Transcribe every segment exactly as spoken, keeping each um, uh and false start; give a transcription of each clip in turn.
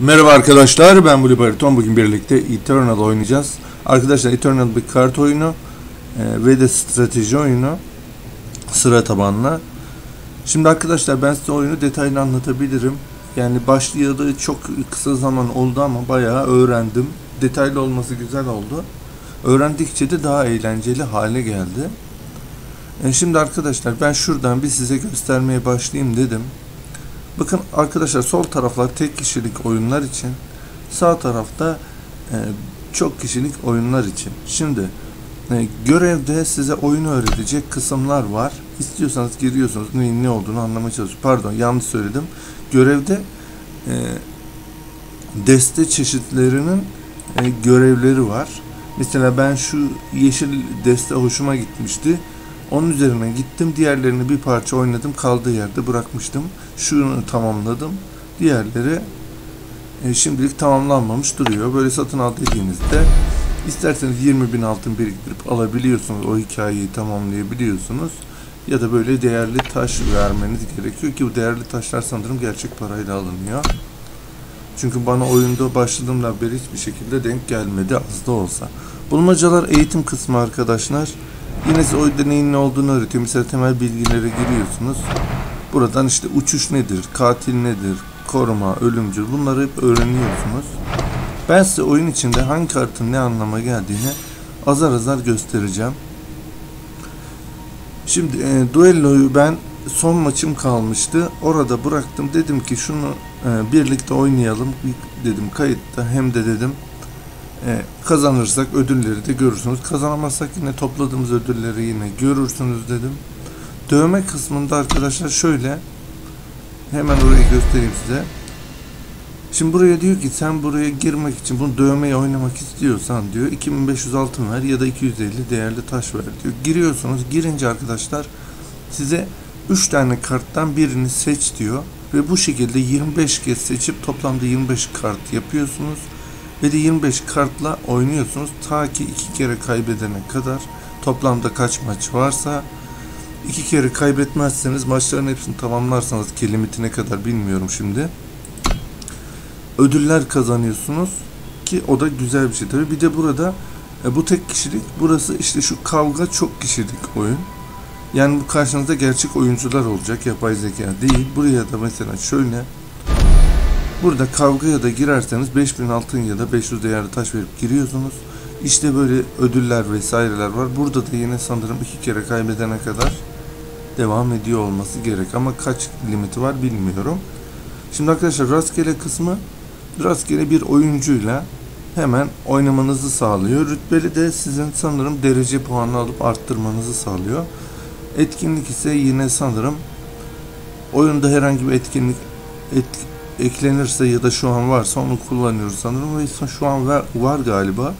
Merhaba arkadaşlar, ben Blue Baritone. Bugün birlikte Eternal oynayacağız. Arkadaşlar, Eternal bir kart oyunu e, ve de strateji oyunu, sıra tabanlı. Şimdi arkadaşlar, ben size oyunu detaylı anlatabilirim. Yani başlayalı çok kısa zaman oldu ama bayağı öğrendim. Detaylı olması güzel oldu. Öğrendikçe de daha eğlenceli hale geldi. E, şimdi arkadaşlar, ben şuradan bir size göstermeye başlayayım dedim. Bakın arkadaşlar, sol taraflar tek kişilik oyunlar için, sağ tarafta e, çok kişilik oyunlar için. Şimdi e, görevde size oyunu öğretecek kısımlar var. İstiyorsanız giriyorsunuz, neyin ne olduğunu anlamaya çalışıyorsunuz. Pardon, yanlış söyledim. Görevde e, deste çeşitlerinin e, görevleri var. Mesela ben şu yeşil deste hoşuma gitmişti. Onun üzerine gittim, diğerlerini bir parça oynadım, kaldığı yerde bırakmıştım. Şunu tamamladım, diğerleri e, şimdilik tamamlanmamış duruyor. Böyle satın al dediğinizde isterseniz yirmi bin altın biriktirip alabiliyorsunuz, o hikayeyi tamamlayabiliyorsunuz. Ya da böyle değerli taş vermeniz gerekiyor ki bu değerli taşlar sanırım gerçek parayla alınıyor. Çünkü bana oyunda başladığımdan beri hiçbir şekilde denk gelmedi, az da olsa. Bulmacalar eğitim kısmı arkadaşlar. Yine size o deneyin ne olduğunu öğretiyor. Mesela temel bilgilere giriyorsunuz. Buradan işte uçuş nedir, katil nedir, koruma, ölümcül, bunları hep öğreniyorsunuz. Ben size oyun içinde hangi kartın ne anlama geldiğini azar azar göstereceğim. Şimdi e, duelloyu ben son maçım kalmıştı. Orada bıraktım, dedim ki şunu e, birlikte oynayalım dedim kayıtta, hem de dedim. Ee, kazanırsak ödülleri de görürsünüz. Kazanamazsak yine topladığımız ödülleri yine görürsünüz dedim. Dövme kısmında arkadaşlar şöyle, hemen orayı göstereyim size. Şimdi buraya diyor ki sen buraya girmek için bunu dövmeyi oynamak istiyorsan diyor iki bin beş yüz altın ver ya da iki yüz elli değerli taş ver diyor. Giriyorsunuz. Girince arkadaşlar size üç tane karttan birini seç diyor ve bu şekilde yirmi beş kez seçip toplamda yirmi beş kart yapıyorsunuz. Ve de yirmi beş kartla oynuyorsunuz ta ki iki kere kaybedene kadar. Toplamda kaç maç varsa iki kere kaybetmezseniz, maçların hepsini tamamlarsanız ki limitine kadar bilmiyorum şimdi, ödüller kazanıyorsunuz ki o da güzel bir şey tabii. Bir de burada e, bu tek kişilik, burası işte şu kavga çok kişilik oyun. Yani bu karşınızda gerçek oyuncular olacak, yapay zeka değil. Buraya da mesela şöyle, burada kavgaya da girerseniz beş bin altın ya da beş yüz değerli taş verip giriyorsunuz. İşte böyle ödüller vesaireler var. Burada da yine sanırım iki kere kaybedene kadar devam ediyor olması gerek. Ama kaç limiti var bilmiyorum. Şimdi arkadaşlar, rastgele kısmı rastgele bir oyuncuyla hemen oynamanızı sağlıyor. Rütbeli de sizin sanırım derece puanı alıp arttırmanızı sağlıyor. Etkinlik ise yine sanırım oyunda herhangi bir etkinlik etkinlik eklenirse ya da şu an varsa onu kullanıyoruz sanırım ve şu an var, var galiba.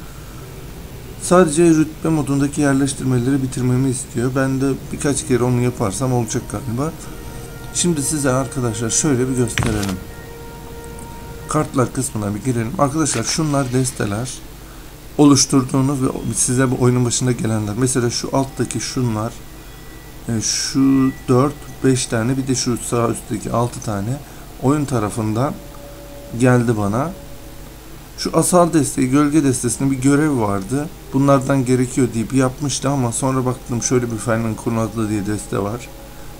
Sadece rütbe modundaki yerleştirmeleri bitirmemi istiyor. Ben de birkaç kere onu yaparsam olacak galiba. Şimdi size arkadaşlar şöyle bir gösterelim. Kartlar kısmına bir girelim. Arkadaşlar şunlar desteler. Oluşturduğunuz ve size bu oyunun başında gelenler. Mesela şu alttaki şunlar. Şu dört beş tane, bir de şu sağ üstteki altı tane. Oyun tarafından geldi bana. Şu asal desteği, gölge destesinde bir görev vardı. Bunlardan gerekiyor deyip yapmıştı ama sonra baktım şöyle bir Fen'in kurnazlığı diye deste var.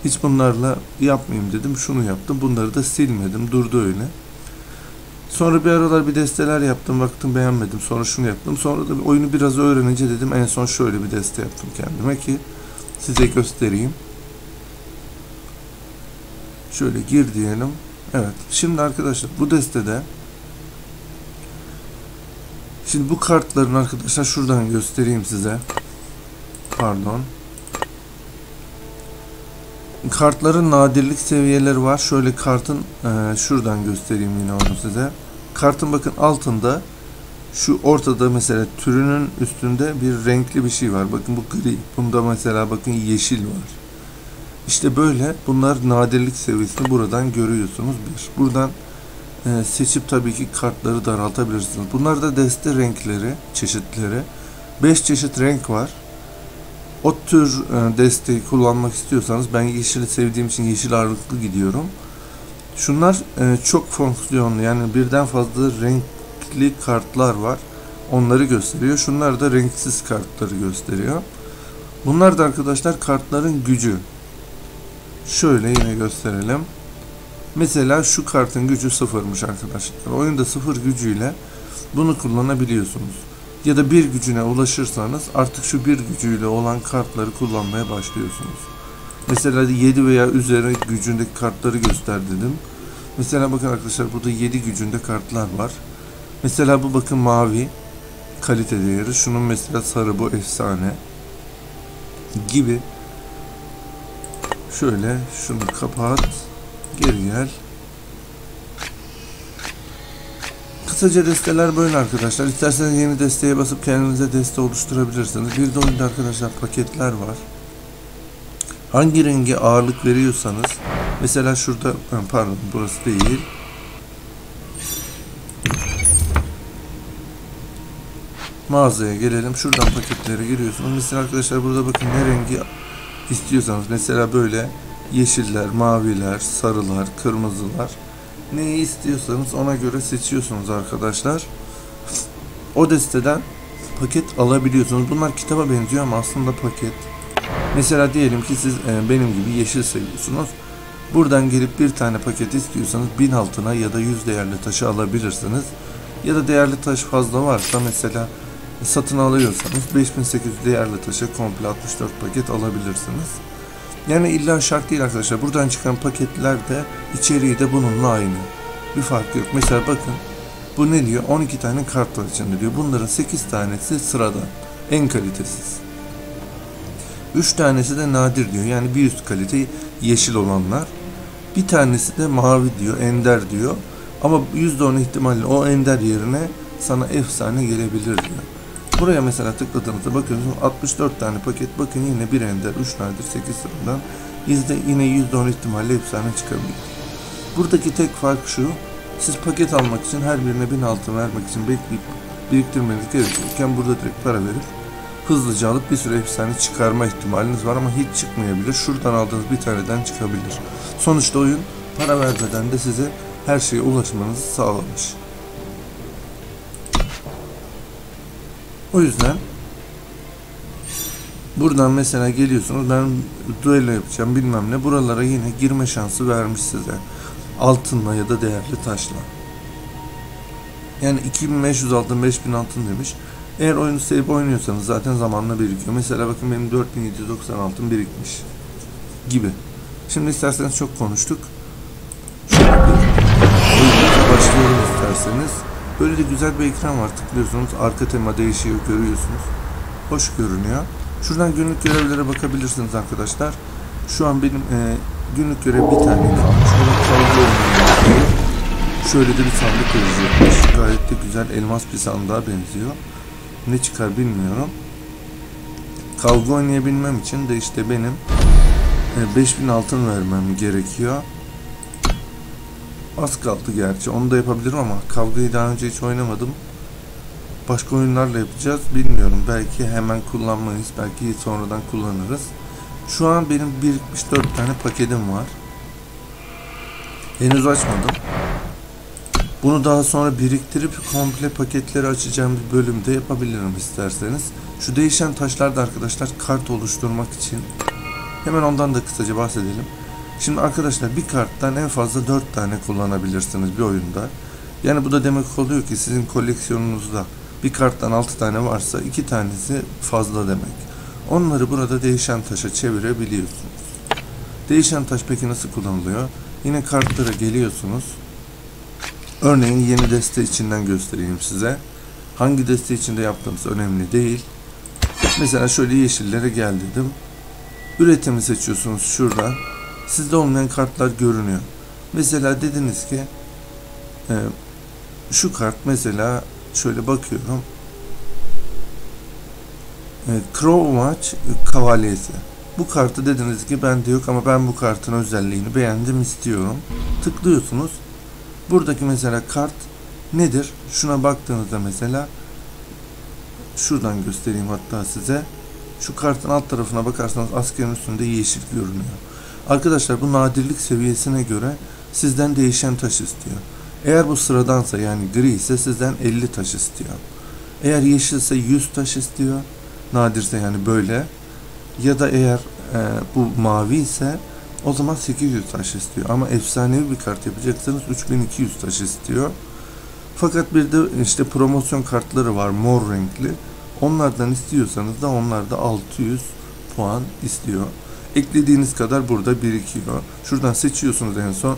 Hiç bunlarla yapmayayım dedim. Şunu yaptım. Bunları da silmedim. Durdu öyle. Sonra bir aralar bir desteler yaptım. Baktım beğenmedim. Sonra şunu yaptım. Sonra da oyunu biraz öğrenince dedim en son şöyle bir deste yaptım kendime ki size göstereyim. Şöyle gir diyelim. Evet, şimdi arkadaşlar bu destede, şimdi bu kartların arkadaşlar şuradan göstereyim size, pardon, kartların nadirlik seviyeleri var. Şöyle kartın e, şuradan göstereyim yine onu size. Kartın bakın altında, şu ortada mesela türünün üstünde bir renkli bir şey var. Bakın bu gri, bunda mesela bakın yeşil var. İşte böyle, bunlar nadirlik seviyesini buradan görüyorsunuz. Bir. Buradan e, seçip tabii ki kartları daraltabilirsiniz. Bunlar da deste renkleri, çeşitleri. beş çeşit renk var. O tür e, desteği kullanmak istiyorsanız, ben yeşili sevdiğim için yeşil ağırlıklı gidiyorum. Şunlar e, çok fonksiyonlu, yani birden fazla renkli kartlar var. Onları gösteriyor. Şunlar da renksiz kartları gösteriyor. Bunlar da arkadaşlar kartların gücü. Şöyle yine gösterelim. Mesela şu kartın gücü sıfırmış arkadaşlar. Oyunda sıfır gücüyle bunu kullanabiliyorsunuz. Ya da bir gücüne ulaşırsanız artık şu bir gücüyle olan kartları kullanmaya başlıyorsunuz. Mesela yedi veya üzeri gücündeki kartları göster dedim. Mesela bakın arkadaşlar, burada yedi gücünde kartlar var. Mesela bu bakın mavi, kalite değeri. Şunun mesela sarı, bu efsane gibi. Şöyle şunu kapat, geri gel. Kısaca desteler böyle arkadaşlar. İsterseniz yeni desteye basıp kendinize deste oluşturabilirsiniz. Bir de oyunda arkadaşlar paketler var. Hangi rengi ağırlık veriyorsanız, mesela şurada, pardon burası değil. Mağazaya gelelim. Şuradan paketlere giriyorsunuz. Mesela arkadaşlar burada bakın ne rengi istiyorsanız, mesela böyle yeşiller, maviler, sarılar, kırmızılar, neyi istiyorsanız ona göre seçiyorsunuz arkadaşlar. O desteden paket alabiliyorsunuz. Bunlar kitaba benziyor ama aslında paket. Mesela diyelim ki siz benim gibi yeşil seviyorsunuz. Buradan gelip bir tane paket istiyorsanız bin altına ya da yüz değerli taşı alabilirsiniz. Ya da değerli taş fazla varsa, mesela satın alıyorsanız beş bin sekiz yüz değerli taşı komple altmış dört paket alabilirsiniz. Yani illa şart değil arkadaşlar. Buradan çıkan paketler de içeriği de bununla aynı. Bir fark yok. Mesela bakın bu ne diyor? on iki tane kart var içinde diyor. Bunların sekiz tanesi sıradan, en kalitesiz. üç tanesi de nadir diyor. Yani bir üst kalite yeşil olanlar. Bir tanesi de mavi diyor, ender diyor. Ama yüzde on ihtimalle o ender yerine sana efsane gelebilir diyor. Buraya mesela tıkladığınızda bakıyorsunuz altmış dört tane paket, bakın yine bir ender, üç nadir, sekiz sıradan, yine yüzde on ihtimalle efsane çıkabilir. Buradaki tek fark şu: siz paket almak için her birine bin altın vermek için bekleyip biriktirmeniz gerekirken, burada direkt para verip hızlıca alıp bir sürü efsane çıkarma ihtimaliniz var ama hiç çıkmayabilir. Şuradan aldığınız bir taneden çıkabilir. Sonuçta oyun para vermeden de size her şeye ulaşmanızı sağlamış. O yüzden buradan mesela geliyorsunuz, ben duello yapacağım bilmem ne, buralara yine girme şansı vermiş size altınla ya da değerli taşla. Yani iki bin beş yüz altın, beş bin altın demiş. Eğer oyunu sevip oynuyorsanız zaten zamanla birikiyor. Mesela bakın benim dört bin yedi yüz doksan altın birikmiş gibi. Şimdi isterseniz çok konuştuk. Başlayalım isterseniz. Böyle de güzel bir ekran var, tıklıyorsunuz, arka tema değişiyor, görüyorsunuz, hoş görünüyor. Şuradan günlük görevlere bakabilirsiniz arkadaşlar. Şu an benim e, günlük görev bir tane kalmış. Şöyle de bir sandık yazıyor, gayet de güzel, elmas bir sandığa benziyor. Ne çıkar bilmiyorum. Kavga oynayabilmem için de işte benim e, beş bin altın vermem gerekiyor. Az kaldı gerçi, onu da yapabilirim ama kavgayı daha önce hiç oynamadım. Başka oyunlarla yapacağız, bilmiyorum, belki hemen kullanmayız, belki sonradan kullanırız. Şu an benim birikmiş dört tane paketim var, henüz açmadım. Bunu daha sonra biriktirip komple paketleri açacağım bir bölümde yapabilirim isterseniz. Şu değişen taşlar da arkadaşlar kart oluşturmak için, hemen ondan da kısaca bahsedelim. Şimdi arkadaşlar bir karttan en fazla dört tane kullanabilirsiniz bir oyunda. Yani bu da demek oluyor ki sizin koleksiyonunuzda bir karttan altı tane varsa iki tanesi fazla demek. Onları burada değişen taşa çevirebiliyorsunuz. Değişen taş peki nasıl kullanılıyor? Yine kartlara geliyorsunuz. Örneğin yeni deste içinden göstereyim size. Hangi deste içinde yaptığımız önemli değil. Mesela şöyle yeşillere gel dedim. Üretimi seçiyorsunuz şurada. Sizde olmayan kartlar görünüyor. Mesela dediniz ki e, şu kart, mesela şöyle bakıyorum, e, Crow Match Kavalyesi. Bu kartı dediniz ki bende yok ama ben bu kartın özelliğini beğendim, istiyorum. Tıklıyorsunuz. Buradaki mesela kart nedir? Şuna baktığınızda mesela şuradan göstereyim hatta size. Şu kartın alt tarafına bakarsanız askerin üstünde yeşil görünüyor. Arkadaşlar bu nadirlik seviyesine göre sizden değişen taş istiyor. Eğer bu sıradansa, yani gri ise sizden elli taş istiyor. Eğer yeşilse yüz taş istiyor. Nadirse yani böyle. Ya da eğer e, bu mavi ise o zaman sekiz yüz taş istiyor. Ama efsanevi bir kart yapacaksanız üç bin iki yüz taş istiyor. Fakat bir de işte promosyon kartları var mor renkli. Onlardan istiyorsanız da onlar da altı yüz puan istiyor. Eklediğiniz kadar burada birikiyor. Şuradan seçiyorsunuz en son.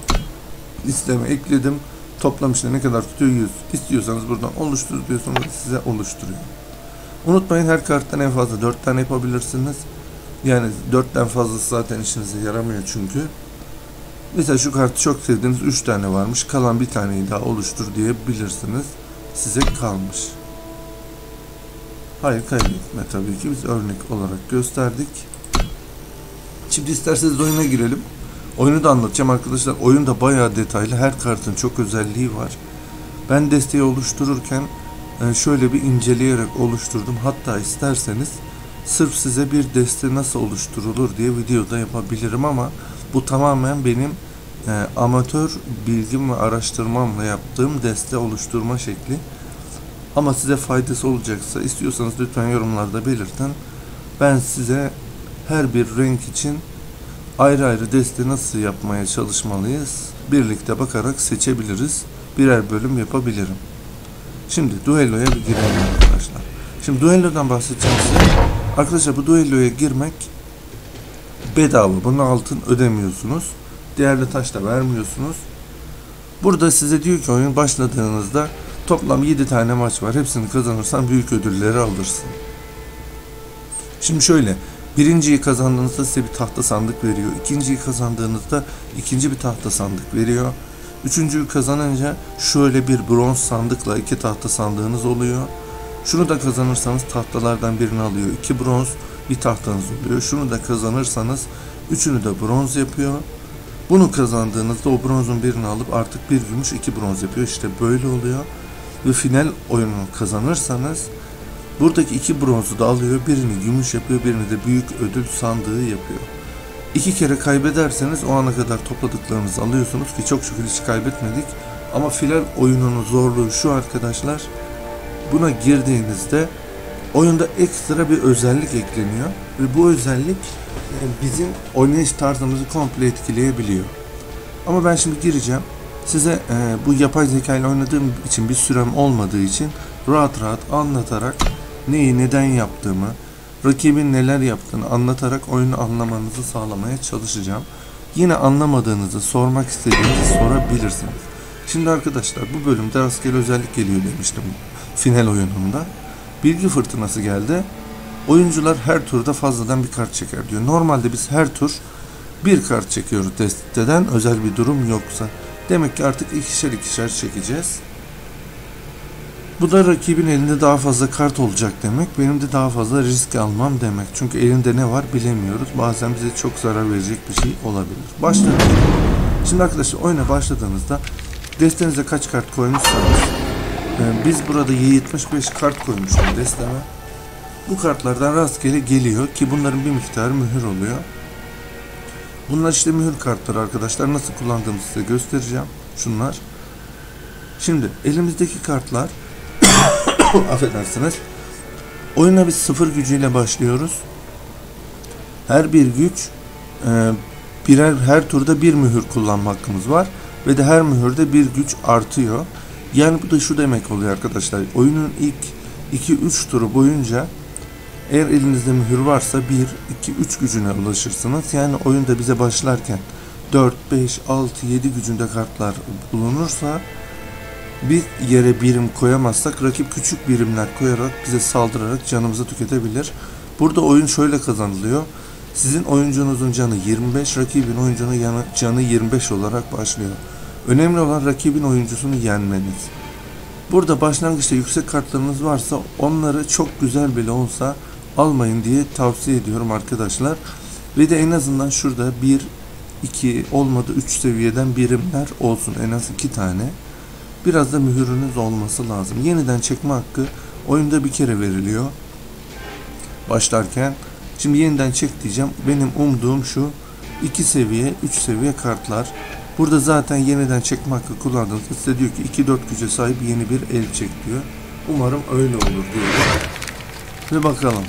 İsteme ekledim. Toplam işte ne kadar tutuyor? yüz. İstiyorsanız buradan oluştur diyorsunuz, size oluşturuyor. Unutmayın, her karttan en fazla dört tane yapabilirsiniz. Yani dörtten fazlası zaten işinize yaramıyor çünkü. Mesela şu kartı çok sevdiğiniz üç tane varmış. Kalan bir taneyi daha oluştur diyebilirsiniz. Size kalmış. Hayır, kaybetme tabii ki. Biz örnek olarak gösterdik. Şimdi isterseniz oyuna girelim. Oyunu da anlatacağım arkadaşlar. Oyun da bayağı detaylı. Her kartın çok özelliği var. Ben desteği oluştururken şöyle bir inceleyerek oluşturdum. Hatta isterseniz sırf size bir deste nasıl oluşturulur diye videoda yapabilirim ama bu tamamen benim e, amatör bilgim ve araştırmamla yaptığım deste oluşturma şekli. Ama size faydası olacaksa istiyorsanız lütfen yorumlarda belirtin. Ben size her bir renk için ayrı ayrı deste nasıl yapmaya çalışmalıyız, birlikte bakarak seçebiliriz. Birer bölüm yapabilirim. Şimdi duelloya bir girelim arkadaşlar. Şimdi duellodan bahsedeceğim size. Arkadaşlar bu duelloya girmek bedava. Bunun altın ödemiyorsunuz. Değerli taş da vermiyorsunuz. Burada size diyor ki oyun başladığınızda toplam yedi tane maç var. Hepsini kazanırsan büyük ödülleri alırsın. Şimdi şöyle. Birinciyi kazandığınızda size bir tahta sandık veriyor. İkinciyi kazandığınızda ikinci bir tahta sandık veriyor. Üçüncüyü kazanınca şöyle bir bronz sandıkla iki tahta sandığınız oluyor. Şunu da kazanırsanız tahtalardan birini alıyor. İki bronz bir tahtanız oluyor. Şunu da kazanırsanız üçünü de bronz yapıyor. Bunu kazandığınızda o bronzun birini alıp artık bir gümüş iki bronz yapıyor. İşte böyle oluyor. Ve final oyununu kazanırsanız buradaki iki bronzu da alıyor. Birini gümüş yapıyor. Birini de büyük ödül sandığı yapıyor. İki kere kaybederseniz o ana kadar topladıklarınızı alıyorsunuz ki çok şükür hiç kaybetmedik. Ama final oyununun zorluğu şu arkadaşlar. Buna girdiğinizde oyunda ekstra bir özellik ekleniyor. Ve bu özellik bizim oynayış tarzımızı komple etkileyebiliyor. Ama ben şimdi gireceğim. Size e, bu yapay zeka ile oynadığım için, bir sürem olmadığı için rahat rahat anlatarak neyi neden yaptığımı, rakibin neler yaptığını anlatarak oyunu anlamanızı sağlamaya çalışacağım. Yine anlamadığınızı, sormak istediğinizi sorabilirsiniz. Şimdi arkadaşlar bu bölümde rastgele özellik geliyor demiştim final oyununda. Bilgi fırtınası geldi. Oyuncular her turda fazladan bir kart çeker diyor. Normalde biz her tur bir kart çekiyoruz desteden, özel bir durum yoksa. Demek ki artık ikişer ikişer çekeceğiz. Bu da rakibin elinde daha fazla kart olacak demek. Benim de daha fazla risk almam demek. Çünkü elinde ne var bilemiyoruz. Bazen bize çok zarar verecek bir şey olabilir. Başladık. Şimdi arkadaşlar oyuna başladığınızda destenize kaç kart koymuşsanız, biz burada yetmiş beş kart koymuştum desteme. Bu kartlardan rastgele geliyor ki bunların bir miktarı mühür oluyor. Bunlar işte mühür kartları arkadaşlar. Nasıl kullandığımı size göstereceğim. Şunlar. Şimdi elimizdeki kartlar affedersiniz. Oyuna biz sıfır gücüyle başlıyoruz. Her bir güç e, birer her turda bir mühür kullanma hakkımız var ve de her mühürde bir güç artıyor. Yani bu da şu demek oluyor arkadaşlar. Oyunun ilk iki üç turu boyunca eğer elinizde mühür varsa bir iki üç gücüne ulaşırsınız. Yani oyunda bize başlarken dört beş altı yedi gücünde kartlar bulunursa, bir yere birim koyamazsak rakip küçük birimler koyarak bize saldırarak canımızı tüketebilir. Burada oyun şöyle kazanılıyor. Sizin oyuncunuzun canı yirmi beş, rakibin oyuncunun canı yirmi beş olarak başlıyor. Önemli olan rakibin oyuncusunu yenmeniz. Burada başlangıçta yüksek kartlarınız varsa onları çok güzel bile olsa almayın diye tavsiye ediyorum arkadaşlar. Ve de en azından şurada bir iki olmadı üç seviyeden birimler olsun, en az iki tane. Biraz da mühürünüz olması lazım. Yeniden çekme hakkı oyunda bir kere veriliyor. Başlarken. Şimdi yeniden çek diyeceğim. Benim umduğum şu. iki seviye, üç seviye kartlar. Burada zaten yeniden çekme hakkı kullandığınız size diyor ki iki dört güce sahip yeni bir el çek diyor. Umarım öyle olur diyor. Ve bakalım.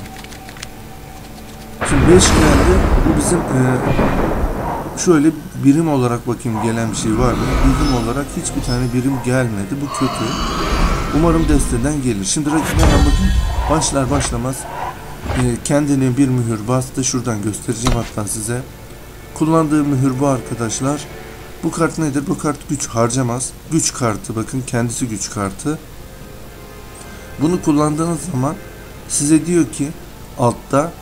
Şimdi beş geldi. Bu bizim e, şöyle birim olarak bakayım gelen bir şey var mı? Birim olarak hiçbir tane birim gelmedi. Bu kötü. Umarım desteden gelir. Şimdi rakiplerden bakayım. Başlar başlamaz. E, kendine bir mühür bastı. Şuradan göstereceğim hatta size. Kullandığı mühür bu arkadaşlar. Bu kart nedir? Bu kart güç harcamaz. Güç kartı. Bakın kendisi güç kartı. Bunu kullandığınız zaman size diyor ki altta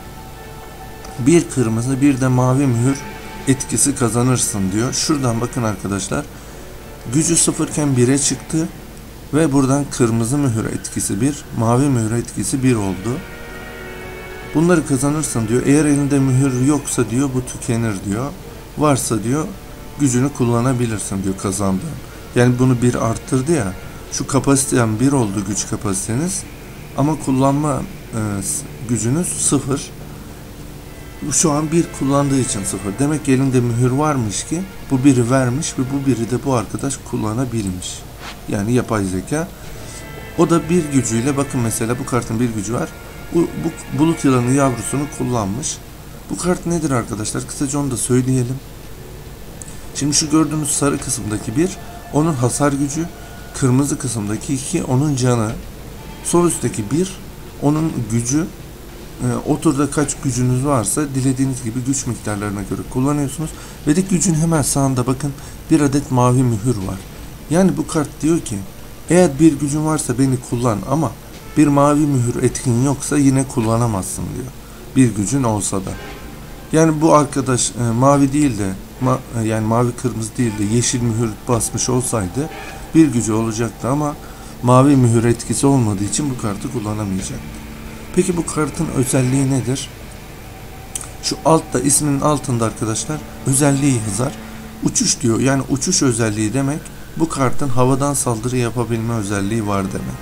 bir kırmızı bir de mavi mühür etkisi kazanırsın diyor. Şuradan bakın arkadaşlar. Gücü sıfırken bire çıktı. Ve buradan kırmızı mühür etkisi bir. Mavi mühür etkisi bir oldu. Bunları kazanırsın diyor. Eğer elinde mühür yoksa diyor bu tükenir diyor. Varsa diyor gücünü kullanabilirsin diyor kazandığın. Yani bunu bir arttırdı ya. Şu kapasiten bir oldu güç kapasiteniz. Ama kullanma e, gücünüz sıfır. Şu an bir kullandığı için sıfır. Demek ki elinde mühür varmış ki bu biri vermiş ve bu biri de bu arkadaş kullanabilmiş. Yani yapay zeka. O da bir gücüyle bakın mesela bu kartın bir gücü var. Bu, bu bulut yılanı yavrusunu kullanmış. Bu kart nedir arkadaşlar? Kısaca onu da söyleyelim. Şimdi şu gördüğünüz sarı kısımdaki bir onun hasar gücü. Kırmızı kısımdaki iki onun canı. Sol üstteki bir onun gücü. O turda kaç gücünüz varsa dilediğiniz gibi güç miktarlarına göre kullanıyorsunuz. Ve de gücün hemen sağında bakın bir adet mavi mühür var. Yani bu kart diyor ki eğer bir gücün varsa beni kullan ama bir mavi mühür etkin yoksa yine kullanamazsın diyor. Bir gücün olsa da. Yani bu arkadaş e, mavi değil de ma, e, yani mavi kırmızı değil de yeşil mühür basmış olsaydı bir gücü olacaktı ama mavi mühür etkisi olmadığı için bu kartı kullanamayacaktı. Peki bu kartın özelliği nedir? Şu altta isminin altında arkadaşlar özelliği yazar. Uçuş diyor. Yani uçuş özelliği demek bu kartın havadan saldırı yapabilme özelliği var demek.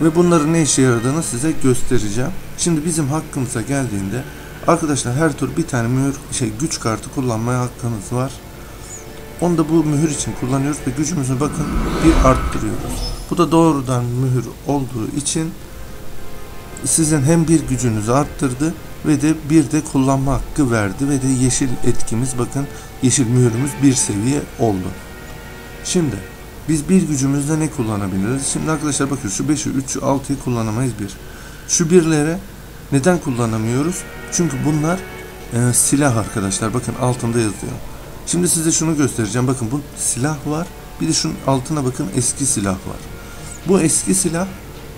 Ve bunların ne işe yaradığını size göstereceğim. Şimdi bizim hakkımıza geldiğinde arkadaşlar her tur bir tane mühür şey güç kartı kullanmaya hakkınız var. Onu da bu mühür için kullanıyoruz ve gücümüzü bakın bir arttırıyoruz. Bu da doğrudan mühür olduğu için sizin hem bir gücünüzü arttırdı ve de bir de kullanma hakkı verdi ve de yeşil etkimiz bakın yeşil mühürümüz bir seviye oldu. Şimdi biz bir gücümüzde ne kullanabiliriz? Şimdi arkadaşlar bakın şu beşi, üçü, altıyı kullanamayız bir. Şu birlere neden kullanamıyoruz? Çünkü bunlar e, silah arkadaşlar. Bakın altında yazıyor. Şimdi size şunu göstereceğim. Bakın bu silah var. Bir de şunun altına bakın eski silah var. Bu eski silah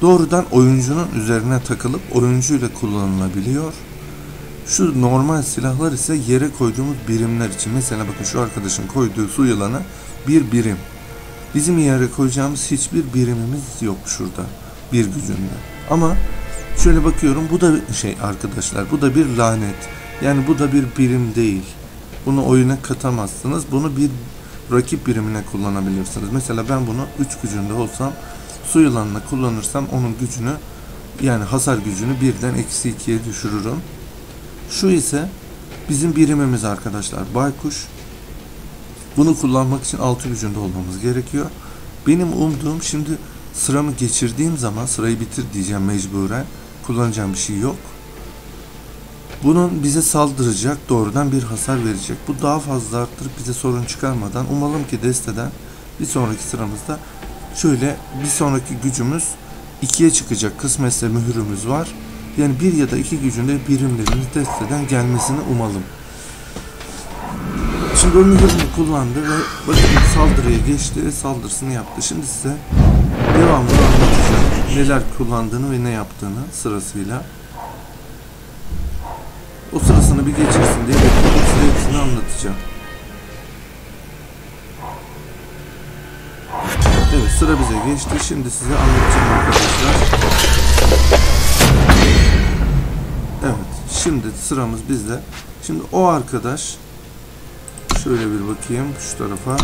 doğrudan oyuncunun üzerine takılıp oyuncuyla kullanılabiliyor. Şu normal silahlar ise yere koyduğumuz birimler için. Mesela bakın şu arkadaşın koyduğu su yılanı bir birim. Bizim yere koyacağımız hiçbir birimimiz yok şurada. Bir gücünde. Ama şöyle bakıyorum. Bu da şey arkadaşlar. Bu da bir lanet. Yani bu da bir birim değil. Bunu oyuna katamazsınız. Bunu bir rakip birimine kullanabilirsiniz. Mesela ben bunu üç gücünde olsam su yılanına kullanırsam onun gücünü yani hasar gücünü birden eksi ikiye düşürürüm. Şu ise bizim birimimiz arkadaşlar. Baykuş. Bunu kullanmak için altı gücünde olmamız gerekiyor. Benim umduğum şimdi sıramı geçirdiğim zaman sırayı bitir diyeceğim mecburen. Kullanacağım bir şey yok. Bunun bize saldıracak doğrudan bir hasar verecek. Bu daha fazla arttırıp bize sorun çıkarmadan umalım ki desteden bir sonraki sıramızda şöyle bir sonraki gücümüz ikiye çıkacak. Kısmetse mühürümüz var. Yani bir ya da iki gücünde birimlerimiz desteden gelmesini umalım. Şimdi o mühürünü kullandı ve bakın saldırıya geçti ve saldırısını yaptı. Şimdi size devamlı anlatacağım neler kullandığını ve ne yaptığını sırasıyla. O sırasını bir geçirsin diye bekliyorum. Size hepsini anlatacağım. Evet sıra bize geçti. Şimdi size anlatacağım arkadaşlar. Evet şimdi sıramız bizde. Şimdi o arkadaş şöyle bir bakayım şu tarafa.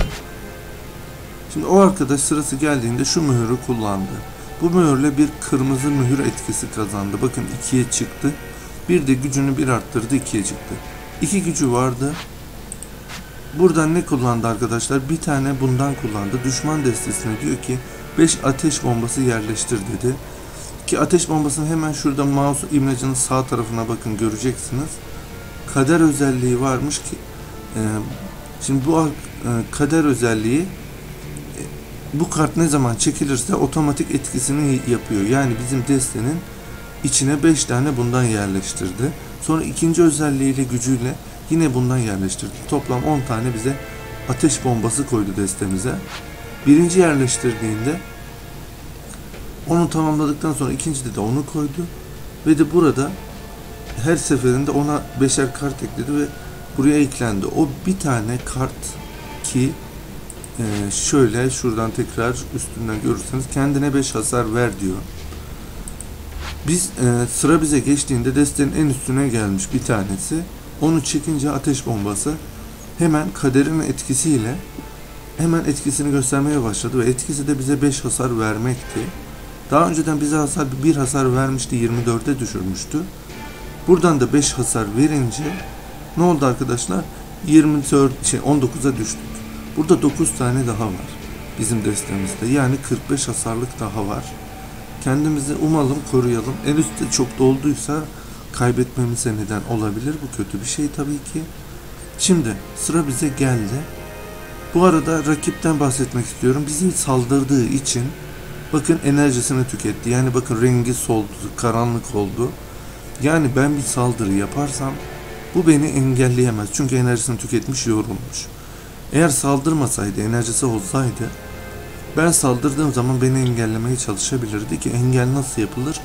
Şimdi o arkadaş sırası geldiğinde şu mühürü kullandı. Bu mühürle bir kırmızı mühür etkisi kazandı. Bakın ikiye çıktı. Bir de gücünü bir arttırdı ikiye çıktı. iki gücü vardı. Buradan ne kullandı arkadaşlar? Bir tane bundan kullandı. Düşman destesine diyor ki beş ateş bombası yerleştir dedi. Ki ateş bombasını hemen şurada mouse imlecinin sağ tarafına bakın, göreceksiniz. Kader özelliği varmış ki e, şimdi bu e, kader özelliği e, bu kart ne zaman çekilirse otomatik etkisini yapıyor. Yani bizim destenin içine beş tane bundan yerleştirdi. Sonra ikinci özelliğiyle, gücüyle yine bundan yerleştirdi. Toplam on tane bize ateş bombası koydu destemize. Birinci yerleştirdiğinde onu tamamladıktan sonra ikincide de onu koydu. Ve de burada her seferinde ona beşer kart ekledi ve buraya eklendi. O bir tane kart ki şöyle şuradan tekrar üstünden görürseniz kendine beş hasar ver diyor. Biz sıra bize geçtiğinde destenin en üstüne gelmiş bir tanesi. Onu çekince ateş bombası hemen kaderin etkisiyle hemen etkisini göstermeye başladı ve etkisi de bize beş hasar vermekti. Daha önceden bize hasar bir hasar vermişti, yirmi dört'e düşürmüştü. Buradan da beş hasar verince ne oldu arkadaşlar? yirmi dört şey on dokuz'a düştük. Burada dokuz tane daha var bizim destemizde. Yani kırk beş hasarlık daha var. Kendimizi umalım koruyalım. En üstte çok dolduysa kaybetmemize neden olabilir. Bu kötü bir şey tabii ki. Şimdi sıra bize geldi. Bu arada rakipten bahsetmek istiyorum. Bizi saldırdığı için bakın enerjisini tüketti. Yani bakın rengi soldu, karanlık oldu. Yani ben bir saldırı yaparsam bu beni engelleyemez. Çünkü enerjisini tüketmiş, yorulmuş. Eğer saldırmasaydı, enerjisi olsaydı ben saldırdığım zaman beni engellemeye çalışabilirdi ki engel nasıl yapılır?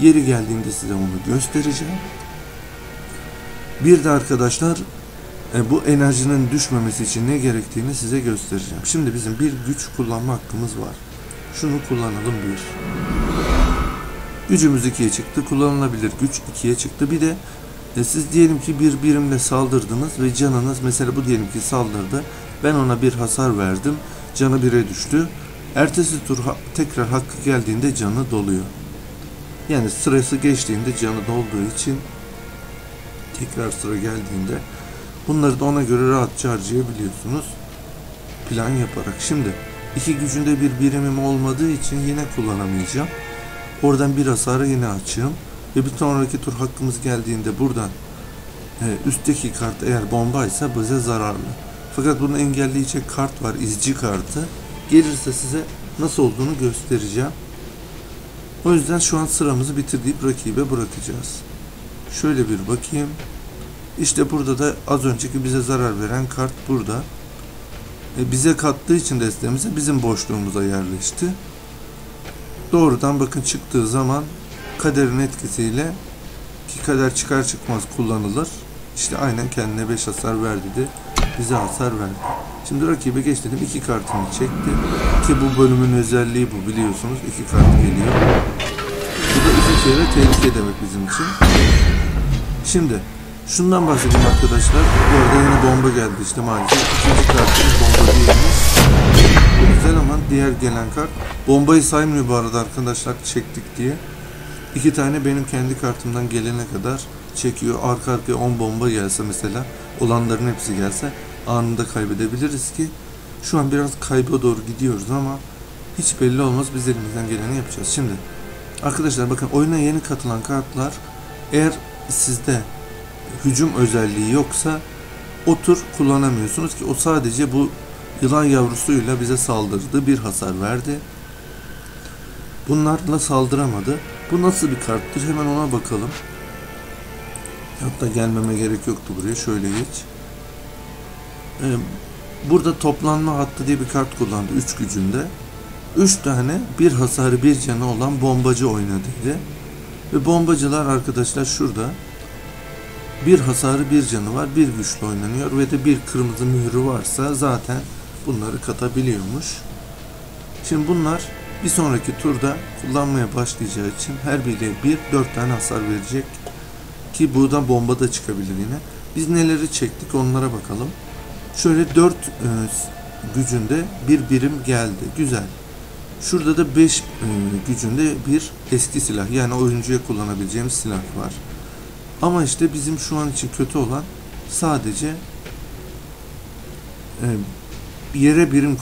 Yeri geldiğinde size onu göstereceğim. Bir de arkadaşlar bu enerjinin düşmemesi için ne gerektiğini size göstereceğim. Şimdi bizim bir güç kullanma hakkımız var. Şunu kullanalım bir. Gücümüz ikiye çıktı. Kullanılabilir güç ikiye çıktı. Bir de e, siz diyelim ki bir birimle saldırdınız ve canınız, mesela bu diyelim ki saldırdı. Ben ona bir hasar verdim. Canı bire düştü. Ertesi tur ha tekrar hakkı geldiğinde canı doluyor. Yani sırası geçtiğinde canı dolduğu için tekrar sıra geldiğinde bunları da ona göre rahatça harcayabiliyorsunuz. Plan yaparak. Şimdi iki gücünde bir birimim olmadığı için yine kullanamayacağım. Oradan bir hasarı yine açığım. Ve bir sonraki tur hakkımız geldiğinde buradan e, üstteki kart eğer bombaysa bize zararlı. Fakat bunu engelleyecek kart var. İzci kartı. Gelirse size nasıl olduğunu göstereceğim. O yüzden şu an sıramızı bitirdiğip rakibe bırakacağız. Şöyle bir bakayım. İşte burada da az önceki bize zarar veren kart burada. E bize kattığı için destemize bizim boşluğumuza yerleşti. Doğrudan bakın çıktığı zaman kaderin etkisiyle, ki kader çıkar çıkmaz kullanılır. İşte aynen kendine beş hasar ver dedi. Bize hasar verdi. Şimdi rakibe geç dedim. iki kartını çekti. Ki bu bölümün özelliği bu, biliyorsunuz. iki kart geliyor. Bu da iki kere tehlike demek bizim için. Şimdi şundan bahsedeyim arkadaşlar. Bu arada yine bomba geldi işte maalesef. İkinci kartımız bomba değilmiş. Güzel, ama diğer gelen kart bombayı saymıyor bu arada arkadaşlar, çektik diye. İki tane benim kendi kartımdan gelene kadar çekiyor. Arka arkaya on bomba gelse mesela, olanların hepsi gelse anında kaybedebiliriz ki şu an biraz kayba doğru gidiyoruz ama hiç belli olmaz, biz elimizden geleni yapacağız. Şimdi arkadaşlar bakın, oyuna yeni katılan kartlar eğer sizde hücum özelliği yoksa o tur kullanamıyorsunuz ki o sadece bu yılan yavrusuyla bize saldırdı, bir hasar verdi. Bunlarla saldıramadı. Bu nasıl bir karttır? Hemen ona bakalım. Hatta gelmeme gerek yoktu buraya. Şöyle geç. Ee, burada toplanma hattı diye bir kart kullandı. üç gücünde. üç tane bir hasarı bir canı olan bombacı oynadıydı. Ve bombacılar arkadaşlar şurada. Bir hasarı bir canı var. bir güçle oynanıyor. Ve de bir kırmızı mührü varsa zaten bunları katabiliyormuş. Şimdi bunlar bir sonraki turda kullanmaya başlayacağı için her biriyle bir, dört tane hasar verecek. Ki buradan bomba da çıkabilir yine. Biz neleri çektik onlara bakalım. Şöyle dört e, gücünde bir birim geldi. Güzel. Şurada da beş e, gücünde bir eski silah. Yani oyuncuya kullanabileceğimiz silah var. Ama işte bizim şu an için kötü olan sadece yere birim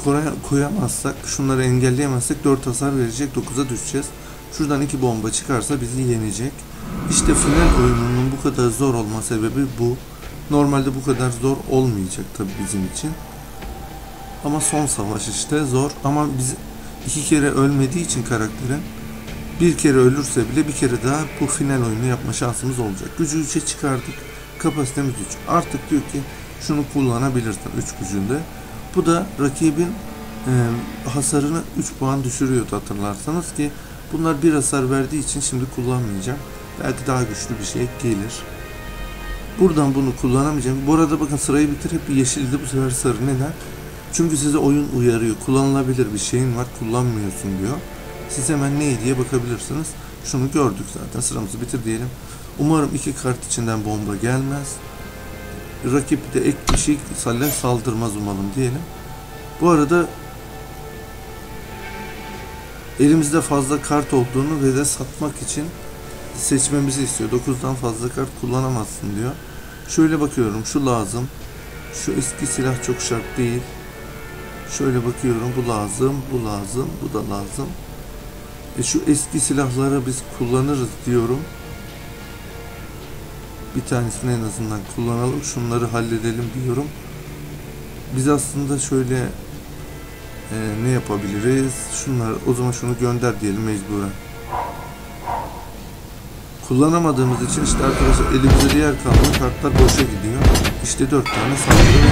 koyamazsak, şunları engelleyemezsek dört hasar verecek, dokuza düşeceğiz. Şuradan iki bomba çıkarsa bizi yenecek. İşte final oyununun bu kadar zor olma sebebi bu. Normalde bu kadar zor olmayacak tabi bizim için. Ama son savaş işte zor. Ama biz iki kere ölmediği için karakterin, bir kere ölürse bile bir kere daha bu final oyunu yapma şansımız olacak. Gücü üçe çıkardık. Kapasitemiz üç. Artık diyor ki şunu kullanabilirsin üç gücünde. Bu da rakibin e, hasarını üç puan düşürüyordu hatırlarsanız ki bunlar bir hasar verdiği için şimdi kullanmayacağım. Belki daha güçlü bir şey gelir. Buradan bunu kullanamayacağım. Bu arada bakın sırayı bitirip yeşildi, bu sefer sarı. Neden? Çünkü size oyun uyarıyor. Kullanılabilir bir şeyin var, kullanmıyorsun diyor. Siz hemen ne diye bakabilirsiniz. Şunu gördük zaten. Sıramızı bitir diyelim. Umarım iki kart içinden bomba gelmez. Rakip de ek bir şey saldırmaz umarım diyelim. Bu arada elimizde fazla kart olduğunu ve de satmak için seçmemizi istiyor. dokuzdan fazla kart kullanamazsın diyor. Şöyle bakıyorum, şu lazım. Şu eski silah çok şart değil. Şöyle bakıyorum, bu lazım, bu lazım, bu da lazım. E şu eski silahları biz kullanırız diyorum. Bir tanesini en azından kullanalım, şunları halledelim diyorum. Biz aslında şöyle e, ne yapabiliriz? Şunlar, o zaman şunu gönder diyelim mecburen. Kullanamadığımız için işte arkadaşlar elimizde diğer kalan kartlar boşa gidiyor. İşte dört tane saldırı.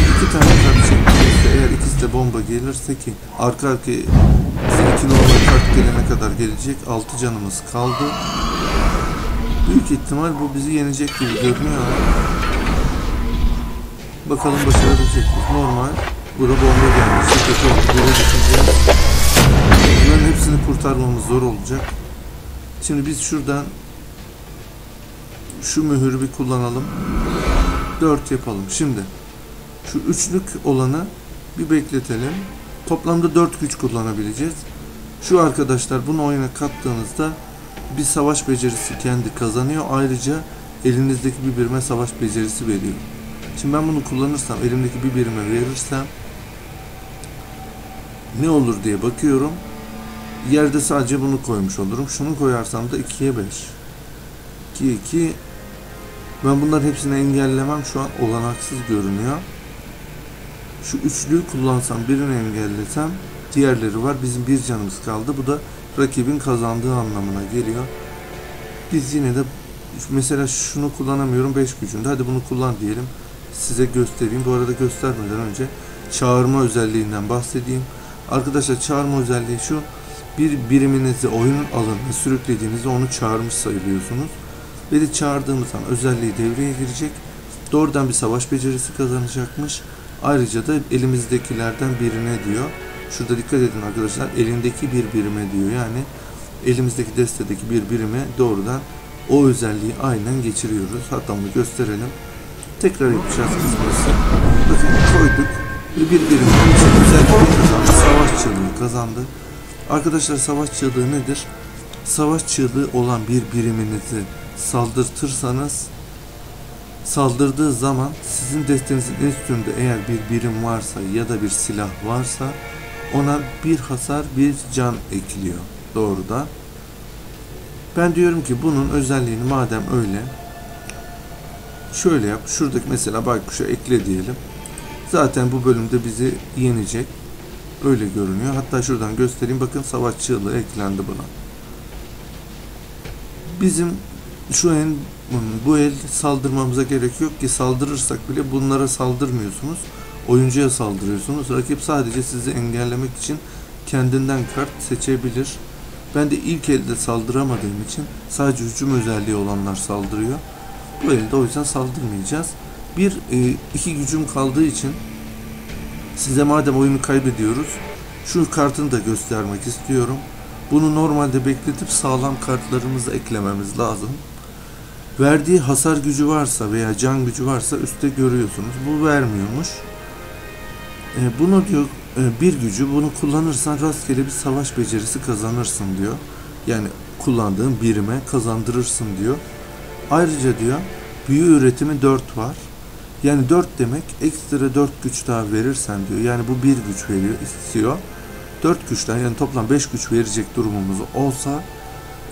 iki tane kart çekilirse, eğer ikisi de bomba gelirse ki arka arka iki normal kart gelene kadar gelecek. altı canımız kaldı. Büyük ihtimal bu bizi yenecek gibi görünüyor. Bakalım başarabilecek miyiz? Normal. Bura bomba gelmiş. Kötü oldu. Bura düşüneceğiz. Bunların hepsini kurtarmamız zor olacak. Şimdi biz şuradan şu mühürü bir kullanalım. dört yapalım. Şimdi şu üçlük olanı bir bekletelim. Toplamda dört güç kullanabileceğiz. Şu arkadaşlar bunu oyuna kattığınızda bir savaş becerisi kendi kazanıyor. Ayrıca elinizdeki bir birime savaş becerisi veriyor. Şimdi ben bunu kullanırsam, elimdeki bir birime verirsem ne olur diye bakıyorum. Yerde sadece bunu koymuş olurum. Şunu koyarsam da ikiye beş. ikiye iki. Ben bunların hepsini engellemem. Şu an olanaksız görünüyor. Şu üçlüyü kullansam, birini engellesem, diğerleri var. Bizim bir canımız kaldı. Bu da rakibin kazandığı anlamına geliyor. Biz yine de mesela şunu kullanamıyorum beş gücünde. Hadi bunu kullan diyelim. Size göstereyim. Bu arada göstermeden önce çağırma özelliğinden bahsedeyim. Arkadaşlar çağırma özelliği şu. Bir biriminizi oyunun alanına sürüklediğinizde onu çağırmış sayılıyorsunuz. Ve de çağırdığımız an özelliği devreye girecek. Doğrudan bir savaş becerisi kazanacakmış. Ayrıca da elimizdekilerden birine diyor. Şurada dikkat edin arkadaşlar, elindeki bir birime diyor. Yani elimizdeki destedeki bir birime doğrudan o özelliği aynen geçiriyoruz. Hatta bunu gösterelim. Tekrar yapacağız kısmısı. Bakın koyduk ve bir birimden bir özelliği kazandı. Savaş çığlığı kazandı. Arkadaşlar savaş çığlığı nedir? Savaş çığlığı olan bir biriminizi saldırtırsanız, saldırdığı zaman sizin destenizin üstünde eğer bir birim varsa ya da bir silah varsa ona bir hasar, bir can ekliyor doğrudan. Ben diyorum ki bunun özelliğini madem öyle şöyle yap. Şuradaki mesela baykuşa ekle diyelim. Zaten bu bölümde bizi yenecek. Öyle görünüyor. Hatta şuradan göstereyim. Bakın savaş çığlığı eklendi buna. Bizim şu en bu el saldırmamıza gerek yok ki, saldırırsak bile bunlara saldırmıyorsunuz. Oyuncuya saldırıyorsunuz. Rakip sadece sizi engellemek için kendinden kart seçebilir. Ben de ilk elde saldıramadığım için sadece hücum özelliği olanlar saldırıyor. Bu elde o yüzden saldırmayacağız. Bir iki gücüm kaldığı için size madem oyunu kaybediyoruz, şu kartını da göstermek istiyorum. Bunu normalde bekletip sağlam kartlarımızı eklememiz lazım. Verdiği hasar gücü varsa veya can gücü varsa üstte görüyorsunuz. Bu vermiyormuş. E, bunu diyor e, bir gücü, bunu kullanırsan rastgele bir savaş becerisi kazanırsın diyor. Yani kullandığın birime kazandırırsın diyor. Ayrıca diyor büyü üretimi dört var. Yani dört demek ekstra dört güç daha verirsen diyor. Yani bu bir güç veriyor, istiyor. dört güçten yani toplam beş güç verecek durumumuz olsa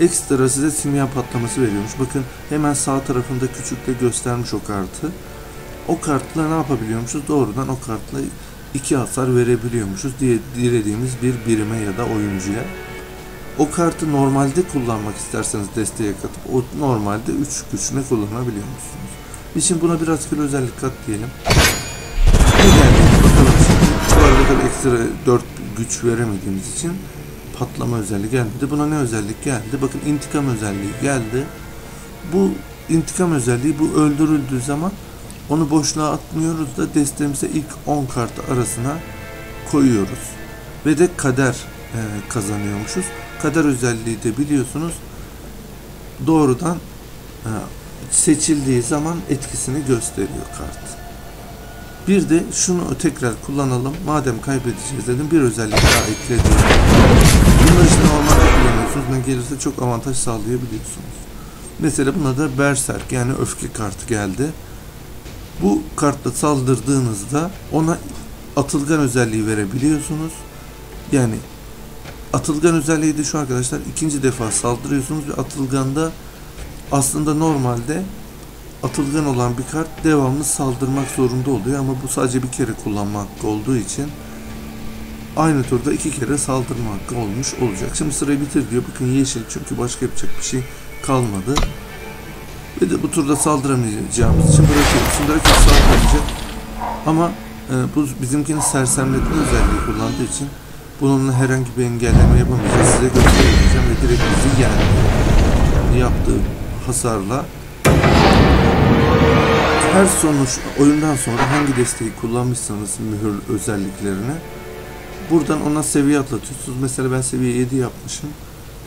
ekstra size simya patlaması veriyormuş. Bakın hemen sağ tarafında küçükle göstermiş o kartı. O kartla ne yapabiliyormuşuz? Doğrudan o kartla iki hasar verebiliyormuşuz diye dilediğimiz bir birime ya da oyuncuya. O kartı normalde kullanmak isterseniz desteğe katıp o normalde üç güçüne kullanabiliyormuşsunuz. Biz şimdi buna biraz bir özellik kat diyelim. Bakalım bu arada ekstra dört güç veremediğimiz için patlama özelliği geldi. Buna ne özellik geldi? Bakın intikam özelliği geldi. Bu intikam özelliği, bu öldürüldüğü zaman onu boşluğa atmıyoruz da destemize ilk on kartı arasına koyuyoruz. Ve de kader e, kazanıyormuşuz. Kader özelliği de biliyorsunuz doğrudan e, seçildiği zaman etkisini gösteriyor kart. Bir de şunu tekrar kullanalım. Madem kaybedeceğiz dedim, bir özellik daha ekledim. Bunlar için normalde kullanıyorsunuz. Ben gelirse çok avantaj sağlayabiliyorsunuz. Mesela buna da Berserk yani öfke kartı geldi. Bu kartla saldırdığınızda ona atılgan özelliği verebiliyorsunuz. Yani atılgan özelliği de şu arkadaşlar, ikinci defa saldırıyorsunuz ve atılganda aslında normalde atılgan olan bir kart devamlı saldırmak zorunda oluyor ama bu sadece bir kere kullanma hakkı olduğu için aynı turda iki kere saldırma hakkı olmuş olacak. Şimdi sırayı bitir diyor. Bakın yeşil, çünkü başka yapacak bir şey kalmadı. Ve de bu turda saldıramayacağımız için bırakıyoruz. Şimdi rakip saldıramayacak. Ama e, bu bizimkinin sersemletme özelliği kullandığı için bununla herhangi bir engelleme yapamayacağız. Size göstereceğim ve direkt bizi yendi. Yaptığı hasarla her sonuç oyundan sonra hangi desteği kullanmışsanız mühür özelliklerini buradan ona seviye atlatıyorsunuz. Mesela ben seviye yedi yapmışım.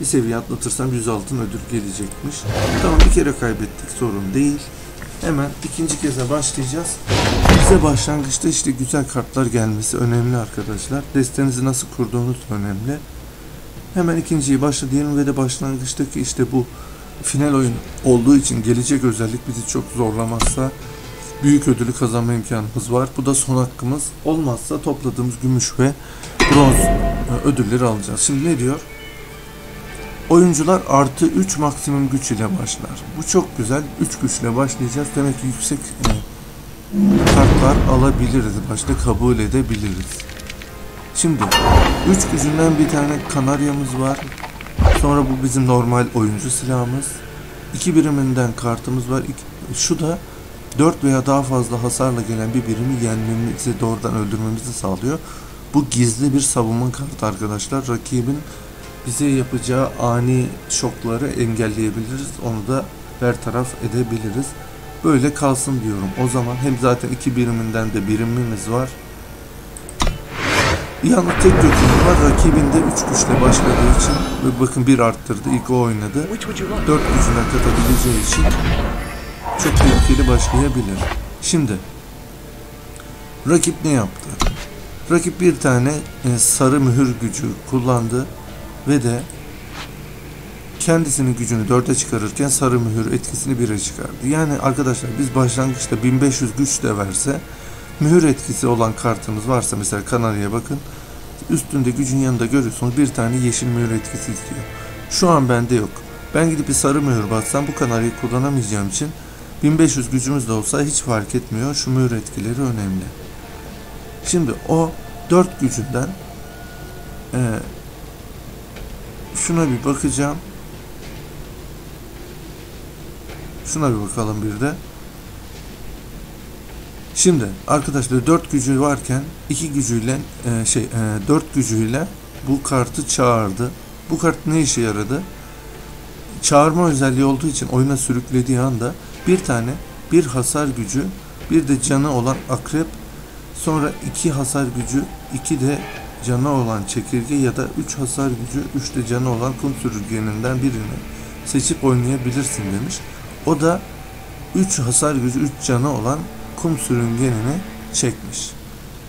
Bir seviye atlatırsam yüz altın ödül gelecekmiş. Tamam, bir kere kaybettik, sorun değil. Hemen ikinci keze başlayacağız. Bize başlangıçta işte güzel kartlar gelmesi önemli arkadaşlar. Destenizi nasıl kurduğunuz önemli. Hemen ikinciyi başla diyelim ve de başlangıçtaki işte bu final oyun olduğu için gelecek özellik bizi çok zorlamazsa büyük ödülü kazanma imkanımız var. Bu da son hakkımız. Olmazsa topladığımız gümüş ve bronz ödülleri alacağız. Şimdi ne diyor? Oyuncular artı üç maksimum güç ile başlar. Bu çok güzel. üç güçle başlayacağız. Demek ki yüksek kartlar alabiliriz. Başta kabul edebiliriz. Şimdi üç gücünden bir tane kanaryamız var. Sonra bu bizim normal oyuncu silahımız. iki biriminden kartımız var. Şu da dört veya daha fazla hasarla gelen bir birimi yenmemizi, doğrudan öldürmemizi sağlıyor. Bu gizli bir savunma kartı arkadaşlar. Rakibin bize yapacağı ani şokları engelleyebiliriz. Onu da bertaraf edebiliriz. Böyle kalsın diyorum. O zaman hem zaten iki biriminden de birimimiz var. Yalnız tek kötülüğü var. Rakibinde üç güçle başladığı için ve bakın bir arttırdı. İlk o oynadı. dört gücüne katabileceği için çok tehlikeli başlayabilir. Şimdi rakip ne yaptı? Rakip bir tane sarı mühür gücü kullandı. Ve de kendisinin gücünü dörde çıkarırken sarı mühür etkisini bire çıkardı. Yani arkadaşlar biz başlangıçta bin beş yüz güç de verse, mühür etkisi olan kartımız varsa, mesela Kanarya'ya bakın, üstünde gücün yanında görüyorsunuz bir tane yeşil mühür etkisi istiyor. Şu an bende yok. Ben gidip bir sarı mühür bassam bu Kanarya'yı kullanamayacağım için bin beş yüz gücümüz de olsa hiç fark etmiyor. Şu mühür etkileri önemli. Şimdi o dört gücünden eee şuna bir bakacağım. Şuna bir bakalım bir de. Şimdi arkadaşlar dört gücü varken iki gücüyle e, şey dört e, gücüyle bu kartı çağırdı. Bu kart ne işe yaradı? Çağırma özelliği olduğu için oyuna sürüklediği anda bir tane bir hasar gücü, bir de canı olan akrep, sonra iki hasar gücü, iki de canı olan çekirge ya da üç hasar gücü, üç de canı olan kum sürüngeninden birini seçip oynayabilirsin demiş. O da üç hasar gücü, üç canı olan kum sürüngenini çekmiş.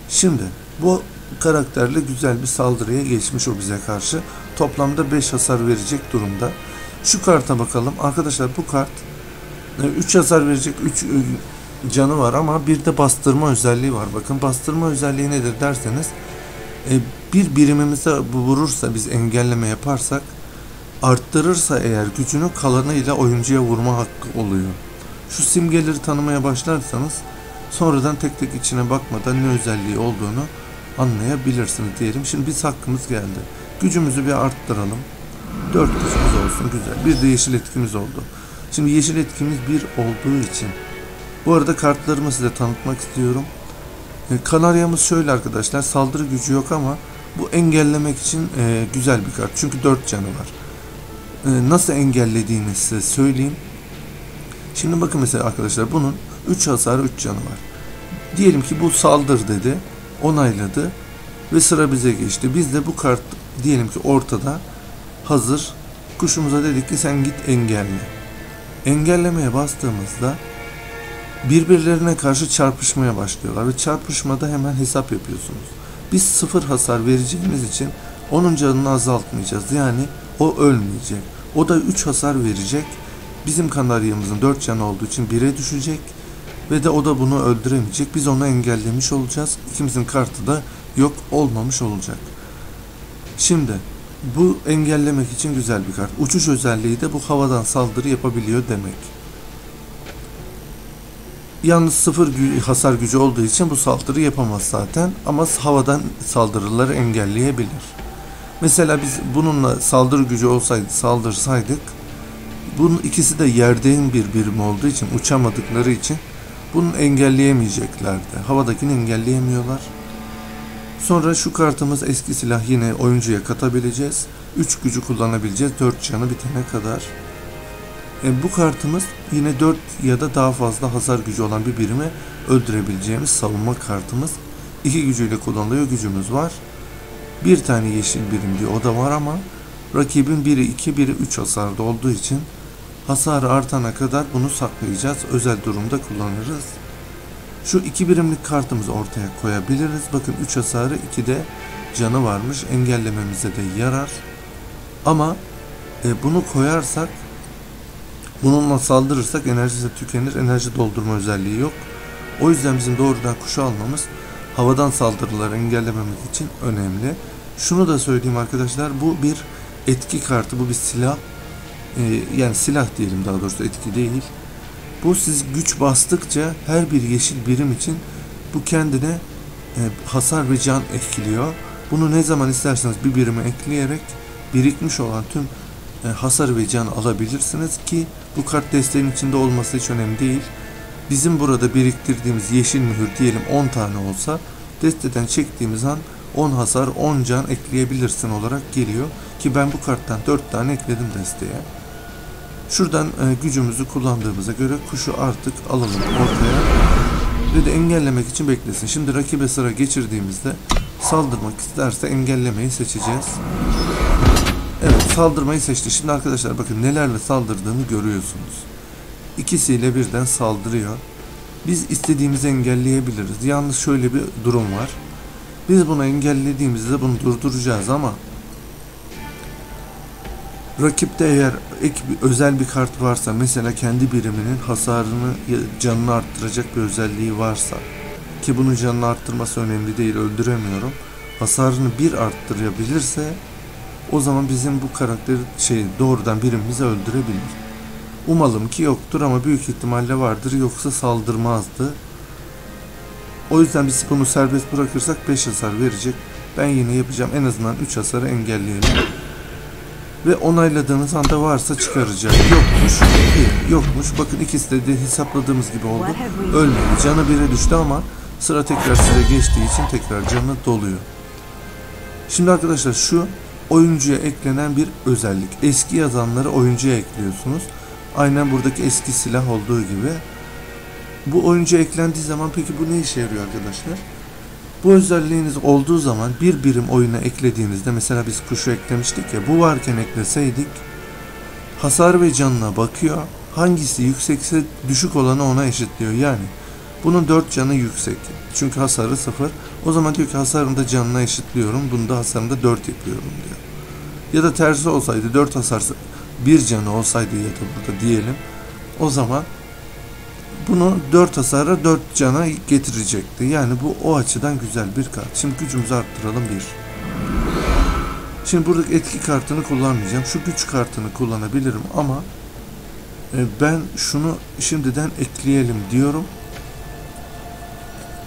Şimdi bu karakterle güzel bir saldırıya geçmiş o bize karşı. Toplamda beş hasar verecek durumda. Şu karta bakalım. Arkadaşlar bu kart üç hasar verecek, üç canı var ama bir de bastırma özelliği var. Bakın bastırma özelliği nedir derseniz, bir birimimize vurursa, biz engelleme yaparsak, arttırırsa eğer gücünü, kalanıyla oyuncuya vurma hakkı oluyor. Şu simgeleri tanımaya başlarsanız sonradan tek tek içine bakmadan ne özelliği olduğunu anlayabilirsiniz diyelim. Şimdi biz hakkımız geldi. Gücümüzü bir arttıralım. dört gücümüz olsun, güzel. Bir de yeşil etkimiz oldu. Şimdi yeşil etkimiz bir olduğu için. Bu arada kartlarımı size tanıtmak istiyorum. Kanaryamız şöyle arkadaşlar, saldırı gücü yok ama bu engellemek için güzel bir kart. Çünkü dört canı var. Nasıl engellediğini size söyleyeyim. Şimdi bakın mesela arkadaşlar, bunun üç hasarı, üç canı var. Diyelim ki bu saldır dedi, onayladı ve sıra bize geçti. Biz de bu kart diyelim ki ortada hazır. Kuşumuza dedik ki sen git engelle. Engellemeye bastığımızda birbirlerine karşı çarpışmaya başlıyorlar ve çarpışmada hemen hesap yapıyorsunuz. Biz sıfır hasar vereceğimiz için onun canını azaltmayacağız. Yani o ölmeyecek. O da üç hasar verecek. Bizim kanaryamızın dört canı olduğu için bire düşecek ve de o da bunu öldüremeyecek. Biz onu engellemiş olacağız. İkimizin kartı da yok olmamış olacak. Şimdi bu engellemek için güzel bir kart. Uçuş özelliği de bu, havadan saldırı yapabiliyor demek. Yalnız sıfır gü- hasar gücü olduğu için bu saldırı yapamaz zaten. Ama havadan saldırıları engelleyebilir. Mesela biz bununla saldırı gücü olsaydı, saldırsaydık, bunun ikisi de yerden bir birim olduğu için, uçamadıkları için bunu engelleyemeyeceklerdi. Havadakini engelleyemiyorlar. Sonra şu kartımız eski silah, yine oyuncuya katabileceğiz. üç gücü kullanabileceğiz, dört canı bitene kadar. E, bu kartımız yine dört ya da daha fazla hasar gücü olan bir birimi öldürebileceğimiz savunma kartımız. iki gücüyle kullanılıyor, gücümüz var. Bir tane yeşil birim diye o da var ama rakibin biri iki, biri üç hasarda olduğu için hasarı artana kadar bunu saklayacağız. Özel durumda kullanırız. Şu iki birimlik kartımızı ortaya koyabiliriz. Bakın üç hasarı, iki de canı varmış. Engellememize de yarar. Ama e, bunu koyarsak, bununla saldırırsak enerjisi tükenir. Enerji doldurma özelliği yok. O yüzden bizim doğrudan kuşu almamız, havadan saldırıları engellememek için önemli. Şunu da söyleyeyim arkadaşlar, bu bir etki kartı, bu bir silah. Ee, yani silah diyelim daha doğrusu, etki değil. Bu siz güç bastıkça her bir yeşil birim için bu kendine e, hasar ve can ekliyor. Bunu ne zaman isterseniz bir birime ekleyerek birikmiş olan tüm e, hasar ve can alabilirsiniz ki bu kart desteğin içinde olması hiç önemli değil. Bizim burada biriktirdiğimiz yeşil mühür diyelim on tane olsa, desteden çektiğimiz an on hasar, on can ekleyebilirsin olarak geliyor ki ben bu karttan dört tane ekledim desteye. Şuradan e, gücümüzü kullandığımıza göre kuşu artık alalım ortaya ve de engellemek için beklesin. Şimdi rakibe sıra geçirdiğimizde saldırmak isterse engellemeyi seçeceğiz. Evet, saldırmayı seçti. Şimdi arkadaşlar bakın nelerle saldırdığını görüyorsunuz. İkisiyle birden saldırıyor. Biz istediğimizi engelleyebiliriz. Yalnız şöyle bir durum var. Biz bunu engellediğimizde bunu durduracağız ama rakipte eğer ek bir, özel bir kart varsa, mesela kendi biriminin hasarını, canını arttıracak bir özelliği varsa, ki bunun canını arttırması önemli değil, öldüremiyorum, hasarını bir arttırabilirse o zaman bizim bu karakteri şey, doğrudan birimizi öldürebilir. Umalım ki yoktur ama büyük ihtimalle vardır, yoksa saldırmazdı. O yüzden biz bunu serbest bırakırsak beş hasar verecek. Ben yine yapacağım, en azından üç hasarı engelleyelim. Ve onayladığınız anda varsa çıkaracak. Yokmuş, yokmuş. Bakın ikisi de, de hesapladığımız gibi oldu. Ölmedi, canı bire düştü ama sıra tekrar size geçtiği için tekrar canı doluyor. Şimdi arkadaşlar şu oyuncuya eklenen bir özellik. Eski yazanları oyuncuya ekliyorsunuz. Aynen buradaki eski silah olduğu gibi. Bu oyuncu eklendiği zaman, peki bu ne işe yarıyor arkadaşlar? Bu özelliğiniz olduğu zaman bir birim oyuna eklediğinizde, mesela biz kuşu eklemiştik ya, bu varken ekleseydik hasar ve canına bakıyor. Hangisi yüksekse düşük olanı ona eşitliyor. Yani bunun dört canı yüksek çünkü hasarı sıfır. O zaman diyor ki hasarını da canına eşitliyorum, bunu da hasarını da dört yapıyorum diyor. Ya da tersi olsaydı, dört hasarsa bir canı olsaydı ya da burada diyelim, o zaman bunu dört hasara dört cana getirecekti. Yani bu o açıdan güzel bir kart. Şimdi gücümüzü arttıralım bir. Şimdi buradaki etki kartını kullanmayacağım. Şu güç kartını kullanabilirim ama ben şunu şimdiden ekleyelim diyorum.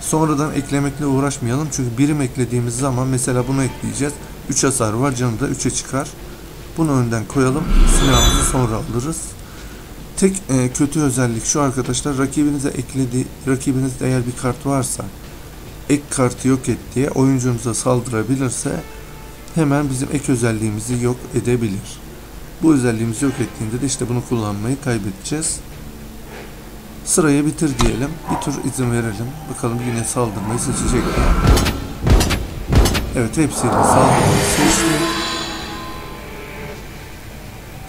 Sonradan eklemekle uğraşmayalım. Çünkü birim eklediğimiz zaman mesela bunu ekleyeceğiz. üç hasar var. Canı da üçe çıkar. Bunu önden koyalım. Silahımızı sonra alırız. Tek e, kötü özellik şu arkadaşlar. Rakibinize eklediği, rakibinizde eğer bir kart varsa ek kartı yok et diye oyuncunuza saldırabilirse hemen bizim ek özelliğimizi yok edebilir. Bu özelliğimizi yok ettiğinde de işte bunu kullanmayı kaybedeceğiz. Sırayı bitir diyelim. Bir tur izin verelim. Bakalım yine saldırmayı seçecek mi? Evet, hepsiyle saldırmayı seçti.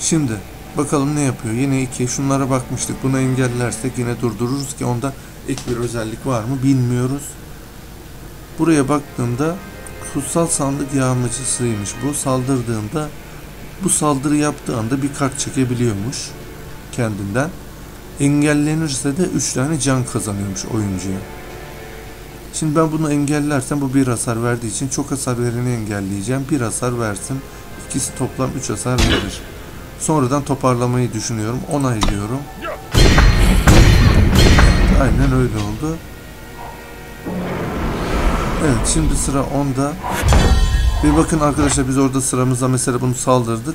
Şimdi bakalım ne yapıyor. Yine iki. Şunlara bakmıştık. Buna engellersek yine durdururuz ki onda ek bir özellik var mı bilmiyoruz. Buraya baktığımda kutsal sandık yağmacısıymış bu. Saldırdığında bu saldırı yaptığı anda bir kart çekebiliyormuş kendinden. Engellenirse de üç tane can kazanıyormuş oyuncuya. Şimdi ben bunu engellersem bu bir hasar verdiği için çok hasar vereni engelleyeceğim. bir hasar versin. İkisi toplam üç hasar verir. Sonradan toparlamayı düşünüyorum. Onay ediyorum. Evet, aynen öyle oldu. Evet, şimdi sıra onda. Bir bakın arkadaşlar, biz orada sıramıza mesela bunu saldırdık.